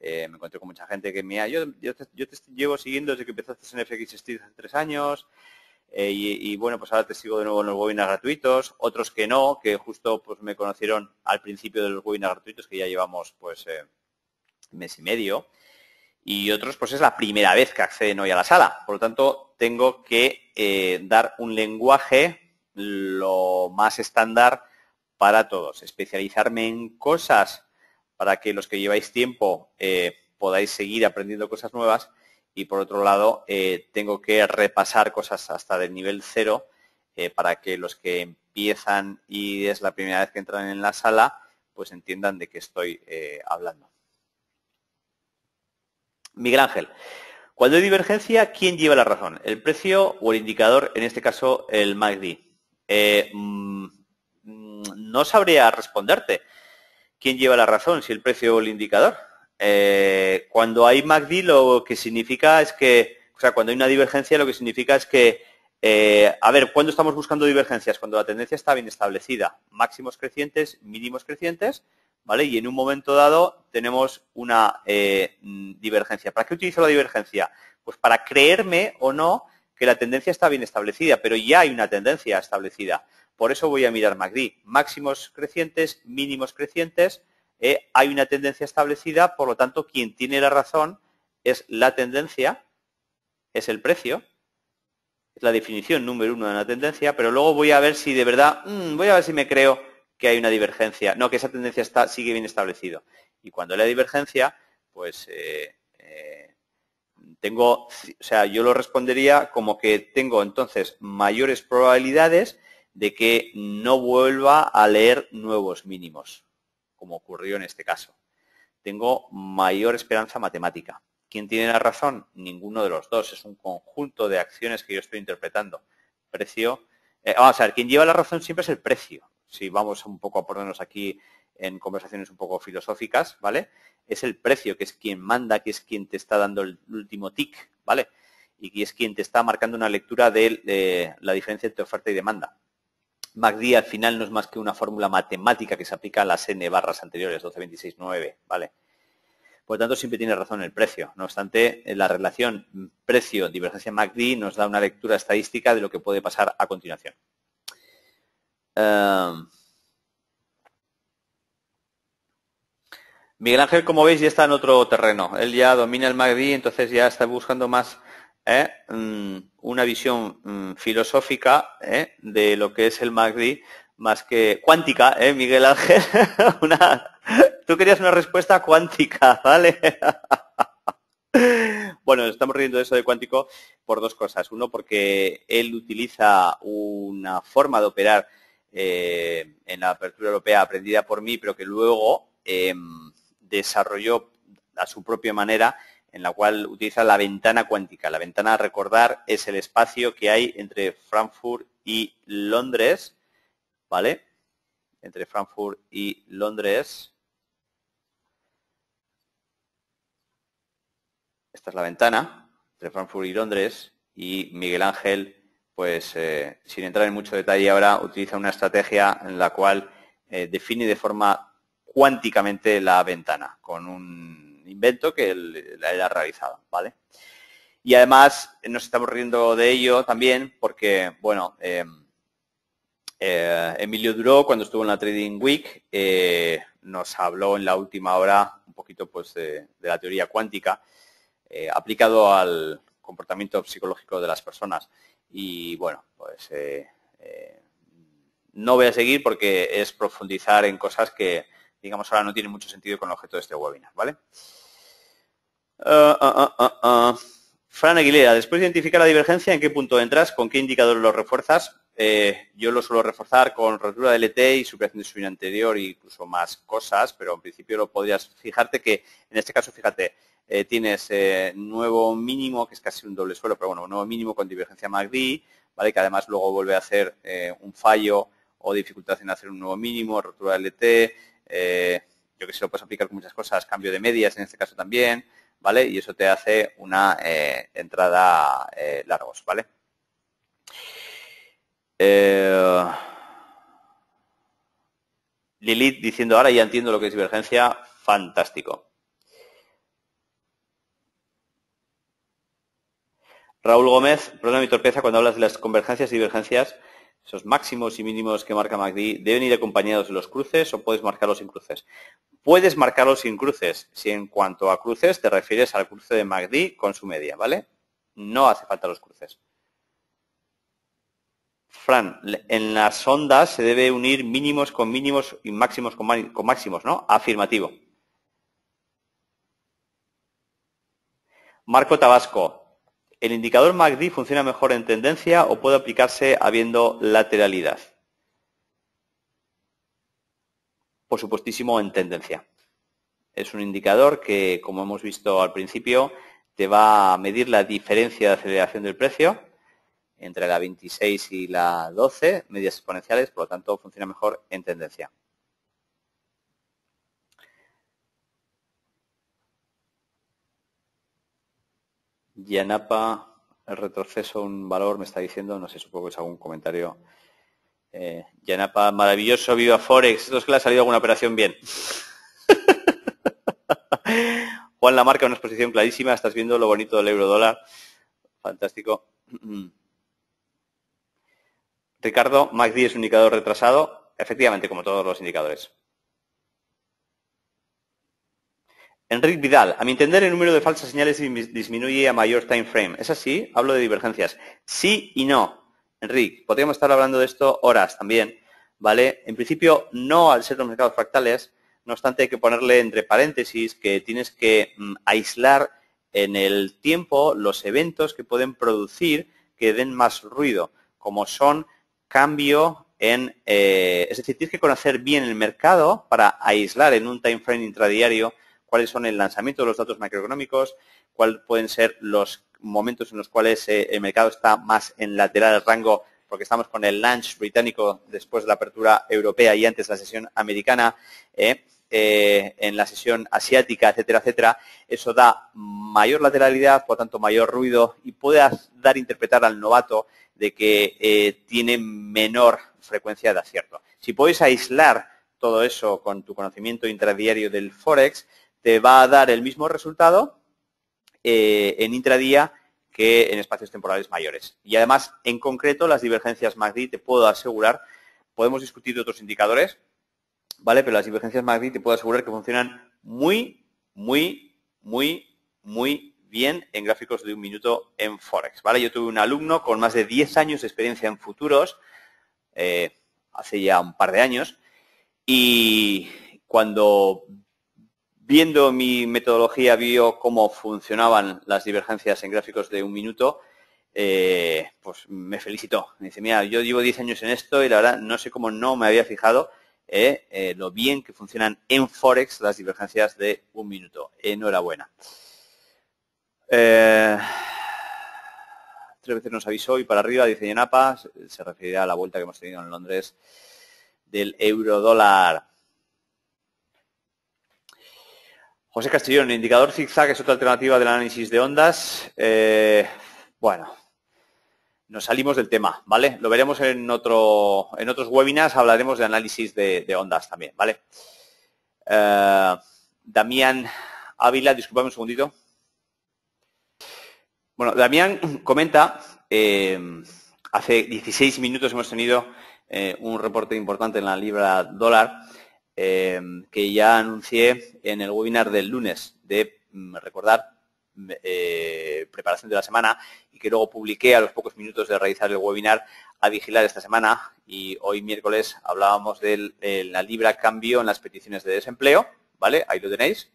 Eh, me encuentro con mucha gente que me ha... Yo, yo, te, yo te llevo siguiendo desde que empezaste en F X D D hace tres años eh, y, y, bueno, pues ahora te sigo de nuevo en los webinars gratuitos. Otros que no, que justo pues me conocieron al principio de los webinars gratuitos, que ya llevamos, pues, eh, mes y medio. Y otros, pues, es la primera vez que acceden hoy a la sala. Por lo tanto, tengo que eh, dar un lenguaje lo más estándar para todos. Especializarme en cosas... para que los que lleváis tiempo eh, podáis seguir aprendiendo cosas nuevas. Y por otro lado, eh, tengo que repasar cosas hasta del nivel cero eh, para que los que empiezan y es la primera vez que entran en la sala, pues entiendan de qué estoy eh, hablando. Miguel Ángel, cuando hay divergencia, ¿quién lleva la razón? ¿El precio o el indicador, en este caso el M A C D? Eh, mmm, no sabría responderte quién lleva la razón, si el precio o el indicador. Eh, cuando hay M A C D, lo que significa es que, o sea, cuando hay una divergencia, lo que significa es que, eh, a ver, ¿cuándo estamos buscando divergencias? Cuando la tendencia está bien establecida, máximos crecientes, mínimos crecientes, ¿vale? Y en un momento dado tenemos una eh, divergencia. ¿Para qué utilizo la divergencia? Pues para creerme o no que la tendencia está bien establecida, pero ya hay una tendencia establecida. Por eso voy a mirar M A C D, máximos crecientes, mínimos crecientes. Eh, hay una tendencia establecida, por lo tanto, quien tiene la razón es la tendencia, es el precio, es la definición número uno de una tendencia, pero luego voy a ver si de verdad, mmm, voy a ver si me creo que hay una divergencia, no, que esa tendencia está, sigue bien establecida. Y cuando hay divergencia, pues eh, eh, tengo, o sea, yo lo respondería como que tengo entonces mayores probabilidades de que no vuelva a leer nuevos mínimos, como ocurrió en este caso. Tengo mayor esperanza matemática. ¿Quién tiene la razón? Ninguno de los dos. Es un conjunto de acciones que yo estoy interpretando. Precio. Eh, vamos a ver, quien lleva la razón siempre es el precio. Si vamos un poco a ponernos aquí en conversaciones un poco filosóficas, ¿vale? Es el precio que es quien manda, que es quien te está dando el último tic, ¿vale? Y que es quien te está marcando una lectura de, de la diferencia entre oferta y demanda. M A C D al final no es más que una fórmula matemática que se aplica a las N barras anteriores, doce, veintiséis, nueve, ¿vale? Por lo tanto, siempre tiene razón el precio. No obstante, la relación precio-divergencia M A C D nos da una lectura estadística de lo que puede pasar a continuación. Uh... Miguel Ángel, como veis, ya está en otro terreno. Él ya domina el M A C D, entonces ya está buscando más... ¿Eh? una visión um, filosófica ¿eh? de lo que es el M A C D, más que cuántica, ¿eh, Miguel Ángel? una... Tú querías una respuesta cuántica, ¿vale? Bueno, nos estamos riendo de eso de cuántico por dos cosas. Uno, porque él utiliza una forma de operar eh, en la apertura europea aprendida por mí, pero que luego eh, desarrolló a su propia manera, en la cual utiliza la ventana cuántica. La ventana, a recordar, es el espacio que hay entre Frankfurt y Londres, ¿vale? Entre Frankfurt y Londres. Esta es la ventana, entre Frankfurt y Londres. Y Miguel Ángel, pues, eh, sin entrar en mucho detalle ahora, utiliza una estrategia en la cual eh, define de forma cuánticamente la ventana, con un invento que él, él ha realizado, ¿vale? Y además nos estamos riendo de ello también porque, bueno, eh, eh, Emilio Duró, cuando estuvo en la Trading Week, eh, nos habló en la última hora un poquito pues de, de la teoría cuántica eh, aplicado al comportamiento psicológico de las personas. Y, bueno, pues eh, eh, no voy a seguir porque es profundizar en cosas que, digamos, ahora no tiene mucho sentido con el objeto de este webinar, ¿vale? Uh, uh, uh, uh. Fran Aguilera, después de identificar la divergencia, ¿en qué punto entras? ¿Con qué indicador lo refuerzas? Eh, yo lo suelo reforzar con rotura de L T y superación de su línea anterior e incluso más cosas, pero en principio lo podrías fijarte que, en este caso, fíjate, eh, tienes eh, nuevo mínimo, que es casi un doble suelo, pero bueno, un nuevo mínimo con divergencia M A C D, ¿vale? Que además luego vuelve a hacer eh, un fallo o dificultad en hacer un nuevo mínimo, rotura de L T, eh, yo que sé, lo puedes aplicar con muchas cosas, cambio de medias en este caso también, ¿vale? Y eso te hace una eh, entrada eh, largos, ¿vale? Eh, Lilith diciendo, ahora ya entiendo lo que es divergencia, fantástico. Raúl Gómez, problema y torpeza cuando hablas de las convergencias y divergencias. Esos máximos y mínimos que marca M A C D, ¿deben ir acompañados de los cruces o puedes marcarlos sin cruces? Puedes marcarlos sin cruces, si en cuanto a cruces te refieres al cruce de M A C D con su media, ¿vale? No hace falta los cruces. Fran, en las ondas se debe unir mínimos con mínimos y máximos con máximos, ¿no? Afirmativo. Marco Tabasco, ¿el indicador M A C D funciona mejor en tendencia o puede aplicarse habiendo lateralidad? Por supuestísimo en tendencia. Es un indicador que, como hemos visto al principio, te va a medir la diferencia de aceleración del precio entre la veintiséis y la doce, medias exponenciales, por lo tanto funciona mejor en tendencia. Yanapa, el retroceso, un valor, me está diciendo, no sé, supongo que es algún comentario. Eh, Yanapa, maravilloso, viva Forex. Esto es que le ha salido alguna operación bien. Juan Lamarca, una exposición clarísima, estás viendo lo bonito del euro dólar. Fantástico. Ricardo, M A C D es un indicador retrasado, efectivamente, como todos los indicadores. Enrique Vidal, a mi entender el número de falsas señales disminuye a mayor time frame. ¿Es así? Hablo de divergencias. Sí y no, Enrique. Podríamos estar hablando de esto horas también, ¿vale? En principio, no al ser los mercados fractales, no obstante hay que ponerle entre paréntesis que tienes que mm, aislar en el tiempo los eventos que pueden producir que den más ruido, como son cambio en... Eh, es decir, tienes que conocer bien el mercado para aislar en un time frame intradiario cuáles son el lanzamiento de los datos macroeconómicos, cuáles pueden ser los momentos en los cuales el mercado está más en lateral del rango, porque estamos con el lunch británico después de la apertura europea y antes la sesión americana, eh, eh, en la sesión asiática, etcétera, etcétera. Eso da mayor lateralidad, por tanto mayor ruido, y puede dar a interpretar al novato de que eh, tiene menor frecuencia de acierto. Si puedes aislar todo eso con tu conocimiento intradiario del Forex, te va a dar el mismo resultado eh, en intradía que en espacios temporales mayores. Y además, en concreto, las divergencias M A C D, te puedo asegurar, podemos discutir de otros indicadores, ¿vale? Pero las divergencias M A C D te puedo asegurar que funcionan muy, muy, muy, muy bien en gráficos de un minuto en Forex, ¿vale? Yo tuve un alumno con más de diez años de experiencia en futuros, eh, hace ya un par de años, y cuando... viendo mi metodología, vio cómo funcionaban las divergencias en gráficos de un minuto, eh, pues me felicitó. Me dice, mira, yo llevo diez años en esto y la verdad no sé cómo no me había fijado eh, eh, lo bien que funcionan en Forex las divergencias de un minuto. Enhorabuena. Eh, tres veces nos avisó y para arriba, dice Yanapa, se referirá a la vuelta que hemos tenido en Londres del euro dólar. José Castellón, el indicador zigzag es otra alternativa del análisis de ondas. Eh, bueno, nos salimos del tema, ¿vale? Lo veremos en otro, en otros webinars, hablaremos de análisis de, de ondas también, ¿vale? Eh, Damián Ávila, disculpadme un segundito. Bueno, Damián comenta, eh, hace dieciséis minutos hemos tenido eh, un reporte importante en la libra dólar, Eh, que ya anuncié en el webinar del lunes de recordar eh, preparación de la semana y que luego publiqué a los pocos minutos de realizar el webinar a vigilar esta semana, y hoy miércoles hablábamos de eh, la libra cambio en las peticiones de desempleo, ¿vale? Ahí lo tenéis,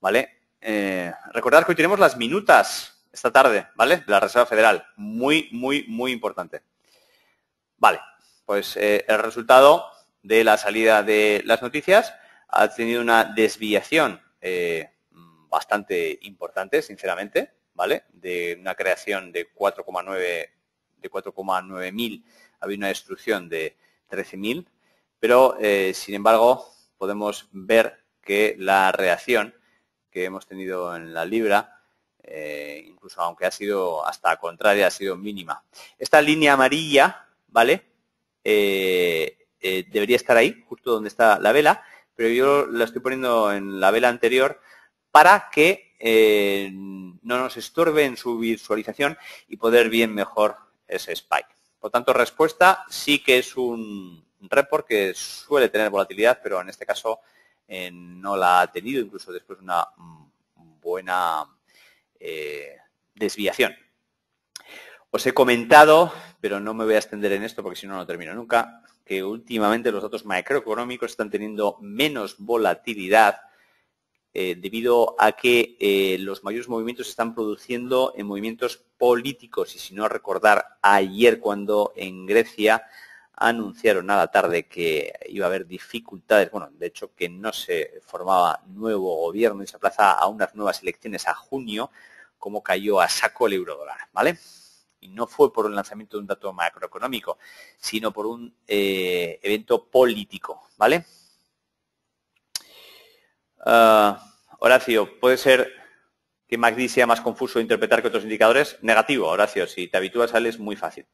¿vale? Eh, recordad que hoy tenemos las minutas esta tarde, ¿vale? De la Reserva Federal, muy, muy, muy importante. Vale, pues eh, el resultado de la salida de las noticias ha tenido una desviación eh, bastante importante, sinceramente, ¿vale? De una creación de cuatro coma nueve mil, ha habido una destrucción de trece mil, pero eh, sin embargo podemos ver que la reacción que hemos tenido en la libra, eh, incluso aunque ha sido hasta contraria, ha sido mínima. Esta línea amarilla, ¿vale? Eh, Eh, debería estar ahí, justo donde está la vela, pero yo la estoy poniendo en la vela anterior para que eh, no nos estorbe en su visualización y poder ver mejor ese spike. Por tanto, respuesta sí que es un report que suele tener volatilidad, pero en este caso eh, no la ha tenido, incluso después de una buena eh, desviación. Os he comentado, pero no me voy a extender en esto porque si no, no termino nunca, que últimamente los datos macroeconómicos están teniendo menos volatilidad eh, debido a que eh, los mayores movimientos se están produciendo en movimientos políticos. Y si no recordar, ayer cuando en Grecia anunciaron a la tarde que iba a haber dificultades, bueno, de hecho que no se formaba nuevo gobierno y se aplaza a unas nuevas elecciones a junio, como cayó a saco el eurodólar, ¿vale? Y no fue por el lanzamiento de un dato macroeconómico, sino por un eh, evento político, ¿vale? Uh, Horacio, ¿puede ser que M A C D sea más confuso de interpretar que otros indicadores? Negativo, Horacio, si te habitúas a él es muy fácil.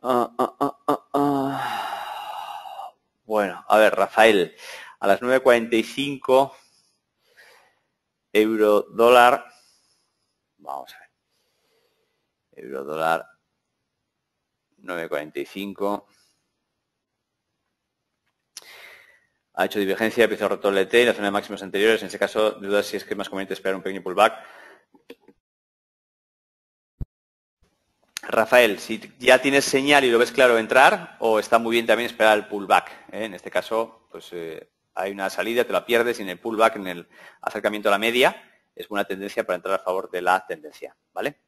Uh, uh, uh, uh, uh. Bueno, a ver, Rafael, a las nueve cuarenta y cinco, euro dólar, vamos a ver. Euro dólar nueve cuarenta y cinco. Ha hecho divergencia, empezó a retoletear en la zona de máximos anteriores. En ese caso, dudas si es que es más conveniente esperar un pequeño pullback. Rafael, si ya tienes señal y lo ves claro entrar, o está muy bien también esperar el pullback, ¿eh? En este caso, pues eh, hay una salida, te la pierdes y en el pullback, en el acercamiento a la media, es buena tendencia para entrar a favor de la tendencia, ¿vale?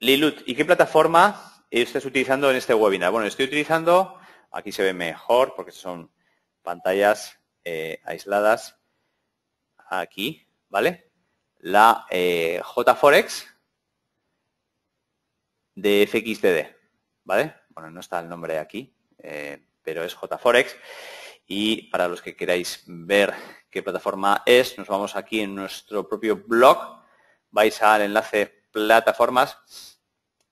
Lilut, ¿y qué plataforma estás utilizando en este webinar? Bueno, estoy utilizando, aquí se ve mejor porque son pantallas eh, aisladas, aquí, ¿vale? La eh, JForex de F X D D, ¿vale? Bueno, no está el nombre aquí, eh, pero es JForex. Y para los que queráis ver qué plataforma es, nos vamos aquí en nuestro propio blog, vais al enlace plataformas,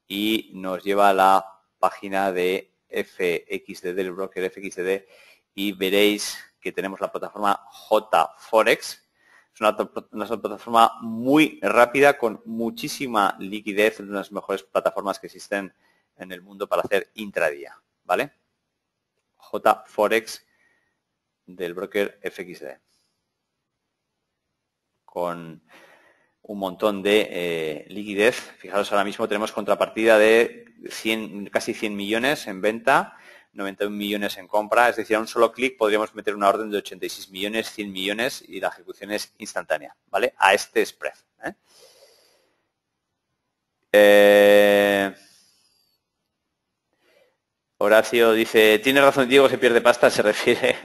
y nos lleva a la página de F X D D, el broker F X D D, y veréis que tenemos la plataforma JForex. Es una, una plataforma muy rápida, con muchísima liquidez, una de las mejores plataformas que existen en el mundo para hacer intradía, ¿vale? JForex del broker F X D D. Con un montón de eh, liquidez. Fijaros, ahora mismo tenemos contrapartida de cien, casi cien millones en venta, noventa y un millones en compra. Es decir, a un solo clic podríamos meter una orden de ochenta y seis millones, cien millones y la ejecución es instantánea, ¿vale? A este spread, ¿eh? Eh... Horacio dice, tiene razón Diego, se pierde pasta, se refiere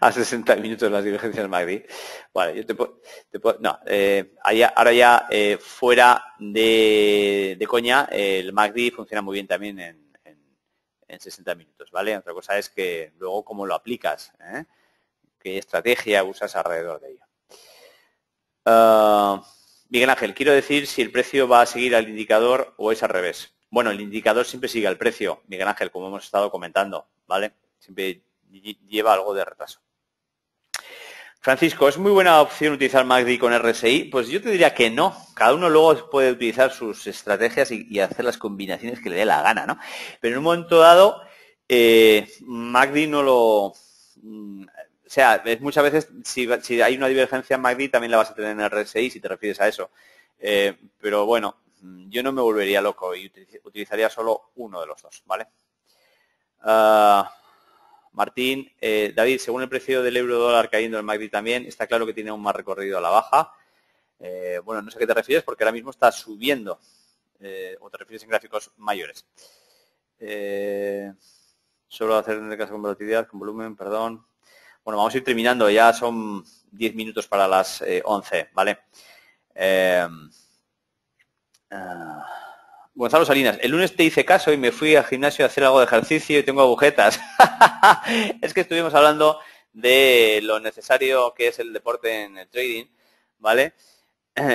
a sesenta minutos de las divergencias M A C D. Vale, yo te puedo... Te puedo no, eh, ahora ya eh, fuera de, de coña, eh, el M A C D funciona muy bien también en, en, en sesenta minutos, ¿vale? Otra cosa es que luego cómo lo aplicas, ¿eh? Qué estrategia usas alrededor de ello. Uh, Miguel Ángel, quiero decir si el precio va a seguir al indicador o es al revés. Bueno, el indicador siempre sigue al precio, Miguel Ángel, como hemos estado comentando, ¿vale? Siempre lleva algo de retraso. Francisco, ¿es muy buena opción utilizar M A C D con R S I? Pues yo te diría que no. Cada uno luego puede utilizar sus estrategias y, y hacer las combinaciones que le dé la gana, ¿no? Pero en un momento dado, eh, M A C D no lo... Mm, o sea, es, muchas veces, si, si hay una divergencia en M A C D, también la vas a tener en R S I, si te refieres a eso. Eh, pero bueno... Yo no me volvería loco y utilizaría solo uno de los dos, ¿vale? Uh, Martín, eh, David, según el precio del euro dólar cayendo el M A C D también, está claro que tiene un más recorrido a la baja. Eh, bueno, no sé a qué te refieres porque ahora mismo está subiendo. Eh, o te refieres en gráficos mayores. Eh, solo hacer en el caso con volatilidad, con volumen, perdón. Bueno, vamos a ir terminando. Ya son diez minutos para las eh, once, ¿vale? Eh, Uh, Gonzalo Salinas, el lunes te hice caso y me fui al gimnasio a hacer algo de ejercicio y tengo agujetas. Es que estuvimos hablando de lo necesario que es el deporte en el trading, ¿vale?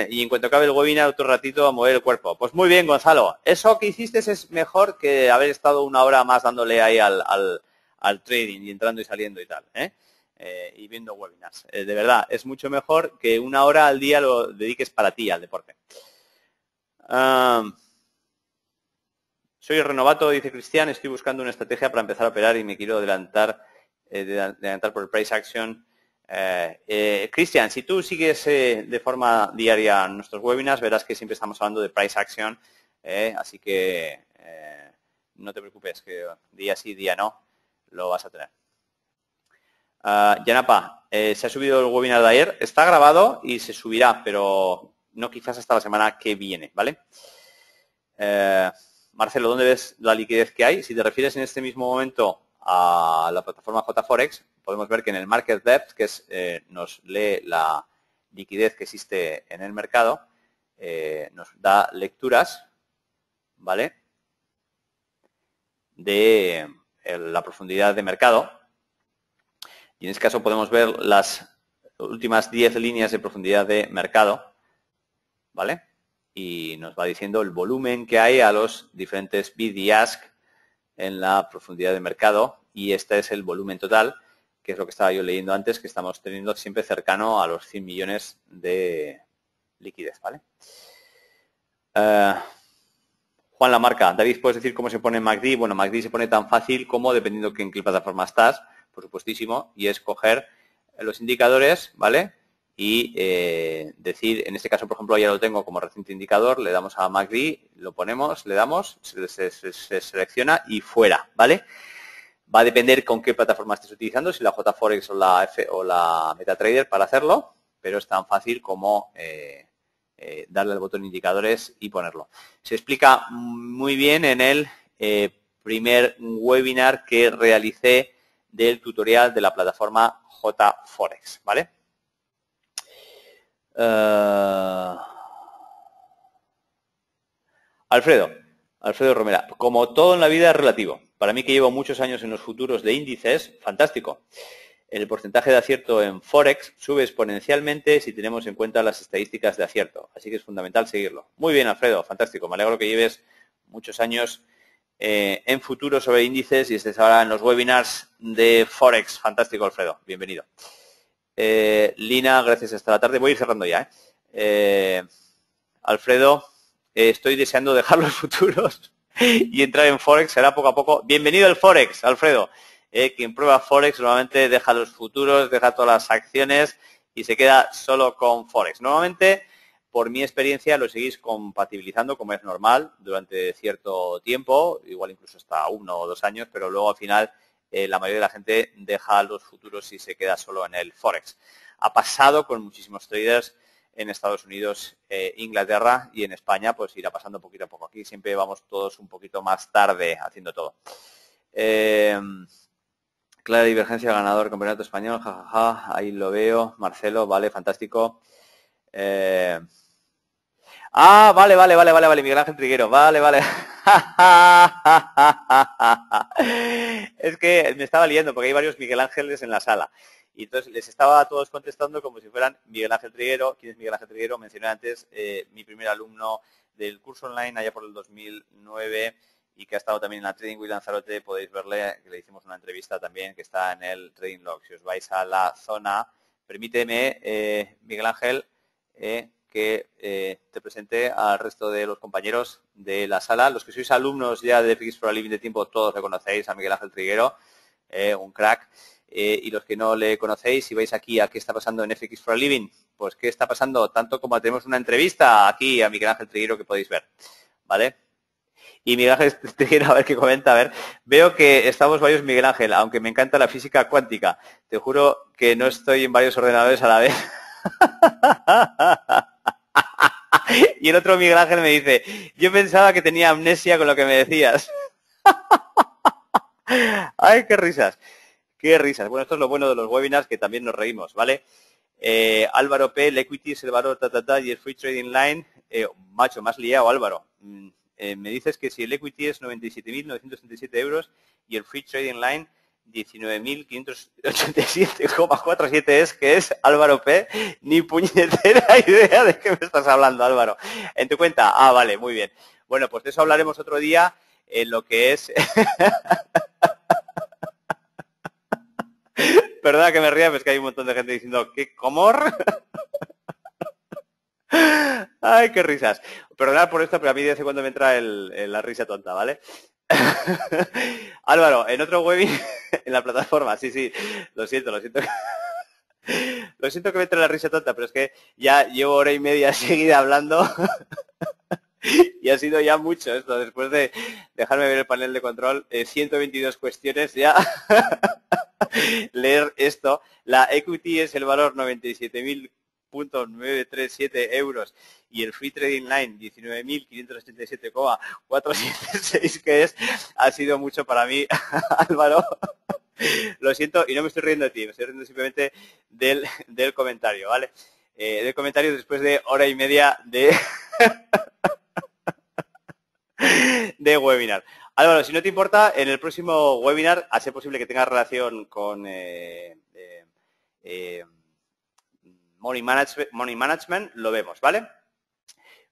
Y en cuanto acabe el webinar, otro ratito a mover el cuerpo. Pues muy bien, Gonzalo. Eso que hiciste es mejor que haber estado una hora más dándole ahí al, al, al trading y entrando y saliendo y tal, ¿eh? Eh, y viendo webinars. Eh, de verdad, es mucho mejor que una hora al día lo dediques para ti al deporte. Um, soy renovato, dice Cristian, estoy buscando una estrategia para empezar a operar y me quiero adelantar, eh, adelantar por el price action. Eh, eh, Cristian, si tú sigues eh, de forma diaria nuestros webinars, verás que siempre estamos hablando de price action, eh, así que eh, no te preocupes, que día sí, día no, lo vas a tener. Uh, Yanapa, eh, se ha subido el webinar de ayer, está grabado y se subirá, pero no quizás hasta la semana que viene, ¿vale? Eh, Marcelo, ¿dónde ves la liquidez que hay? Si te refieres en este mismo momento a la plataforma JForex, podemos ver que en el Market Depth, que es, eh, nos lee la liquidez que existe en el mercado, eh, nos da lecturas, ¿vale?, de la profundidad de mercado. Y en este caso podemos ver las últimas diez líneas de profundidad de mercado, ¿vale? Y nos va diciendo el volumen que hay a los diferentes bid y ask en la profundidad de mercado, y este es el volumen total, que es lo que estaba yo leyendo antes, que estamos teniendo siempre cercano a los cien millones de liquidez, ¿vale? Uh, Juan Lamarca, David, ¿puedes decir cómo se pone M A C D? Bueno, M A C D se pone tan fácil como, dependiendo en qué plataforma estás, por supuestísimo, y es coger los indicadores, ¿vale? Y eh, decir, en este caso, por ejemplo, ya lo tengo como reciente indicador, le damos a M A C D, lo ponemos, le damos, se, se, se, se selecciona y fuera, ¿vale? Va a depender con qué plataforma estés utilizando, si la JForex o la, F, o la MetaTrader para hacerlo, pero es tan fácil como eh, eh, darle al botón indicadores y ponerlo. Se explica muy bien en el eh, primer webinar que realicé del tutorial de la plataforma JForex, ¿vale? Uh, Alfredo, Alfredo Romera, como todo en la vida es relativo. Para mí, que llevo muchos años en los futuros de índices, fantástico. El porcentaje de acierto en Forex sube exponencialmente si tenemos en cuenta las estadísticas de acierto. Así que es fundamental seguirlo. Muy bien, Alfredo, fantástico. Me alegro que lleves muchos años eh, en futuros sobre índices y estés ahora en los webinars de Forex. Fantástico, Alfredo. Bienvenido. Eh, Lina, gracias, hasta la tarde. Voy a ir cerrando ya, ¿eh? Eh, Alfredo, eh, estoy deseando dejar los futuros y entrar en Forex. Será poco a poco. Bienvenido al Forex, Alfredo. Eh, quien prueba Forex normalmente deja los futuros, deja todas las acciones y se queda solo con Forex. Normalmente, por mi experiencia, lo seguís compatibilizando, como es normal, durante cierto tiempo, igual incluso hasta uno o dos años, pero luego al final... Eh, la mayoría de la gente deja los futuros y se queda solo en el Forex. Ha pasado con muchísimos traders en Estados Unidos, eh, Inglaterra y en España, pues irá pasando poquito a poco. Aquí siempre vamos todos un poquito más tarde haciendo todo. Eh, clara divergencia, ganador, campeonato español, jajaja, ahí lo veo. Marcelo, vale, fantástico. Eh, ah, vale, vale, vale, vale, vale, Miguel Ángel Triguero, vale, vale. Es que me estaba liando porque hay varios Miguel Ángeles en la sala y entonces les estaba a todos contestando como si fueran Miguel Ángel Triguero. ¿Quién es Miguel Ángel Triguero? Mencioné antes, eh, mi primer alumno del curso online allá por el dos mil nueve y que ha estado también en la Trading Week Lanzarote. Podéis verle, que le hicimos una entrevista también, que está en el Trading Log. Si os vais a la zona, permíteme, eh, Miguel Ángel, eh, que eh, te presente al resto de los compañeros de la sala. Los que sois alumnos ya de F X for a Living de tiempo, todos le conocéis a Miguel Ángel Triguero, eh, un crack. Eh, y los que no le conocéis, si vais aquí a qué está pasando en F X for a Living, pues qué está pasando, tanto como tenemos una entrevista aquí a Miguel Ángel Triguero que podéis ver, ¿vale? Y Miguel Ángel Triguero, a ver qué comenta, a ver. Veo que estamos varios Miguel Ángel, aunque me encanta la física cuántica. Te juro que no estoy en varios ordenadores a la vez. Y el otro Miguel Ángel me dice, yo pensaba que tenía amnesia con lo que me decías. Ay, qué risas, qué risas. Bueno, esto es lo bueno de los webinars, que también nos reímos, ¿vale? Eh, Álvaro P, el equity es el valor, ta, ta, ta, y el free trading line. Eh, macho, más liado, Álvaro. Eh, me dices que si el equity es noventa y siete mil novecientos setenta y siete euros y el free trading line diecinueve mil quinientos ochenta y siete coma cuarenta y siete es, que es, Álvaro P, ni puñetera idea de qué me estás hablando, Álvaro. ¿En tu cuenta? Ah, vale, muy bien. Bueno, pues de eso hablaremos otro día en lo que es... Perdona que me ría, pero es que hay un montón de gente diciendo, ¿qué comor? Ay, qué risas. Perdonad por esto, pero a mí de vez en cuando me entra el, el, la risa tonta, ¿vale? Álvaro, en otro webinar, en la plataforma, sí, sí, lo siento, lo siento. Lo siento que me entra la risa tonta, pero es que ya llevo hora y media seguida hablando y y ha sido ya mucho esto. Después de dejarme ver el panel de control, eh, ciento veintidós cuestiones ya. Leer esto. La equity es el valor noventa y siete mil punto novecientos treinta y siete euros y el free trading line diecinueve mil quinientos ochenta y siete coma cuatrocientos setenta y seis, que es, ha sido mucho para mí, Álvaro. Lo siento, y no me estoy riendo de ti, me estoy riendo simplemente del, del comentario, ¿vale? Eh, del comentario después de hora y media de, de webinar. Álvaro, si no te importa, en el próximo webinar, a ser posible que tenga relación con eh, eh, eh, Money Management, Money Management, lo vemos, ¿vale?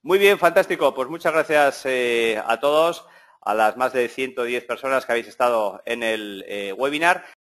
Muy bien, fantástico. Pues muchas gracias eh, a todos, a las más de ciento diez personas que habéis estado en el eh, webinar.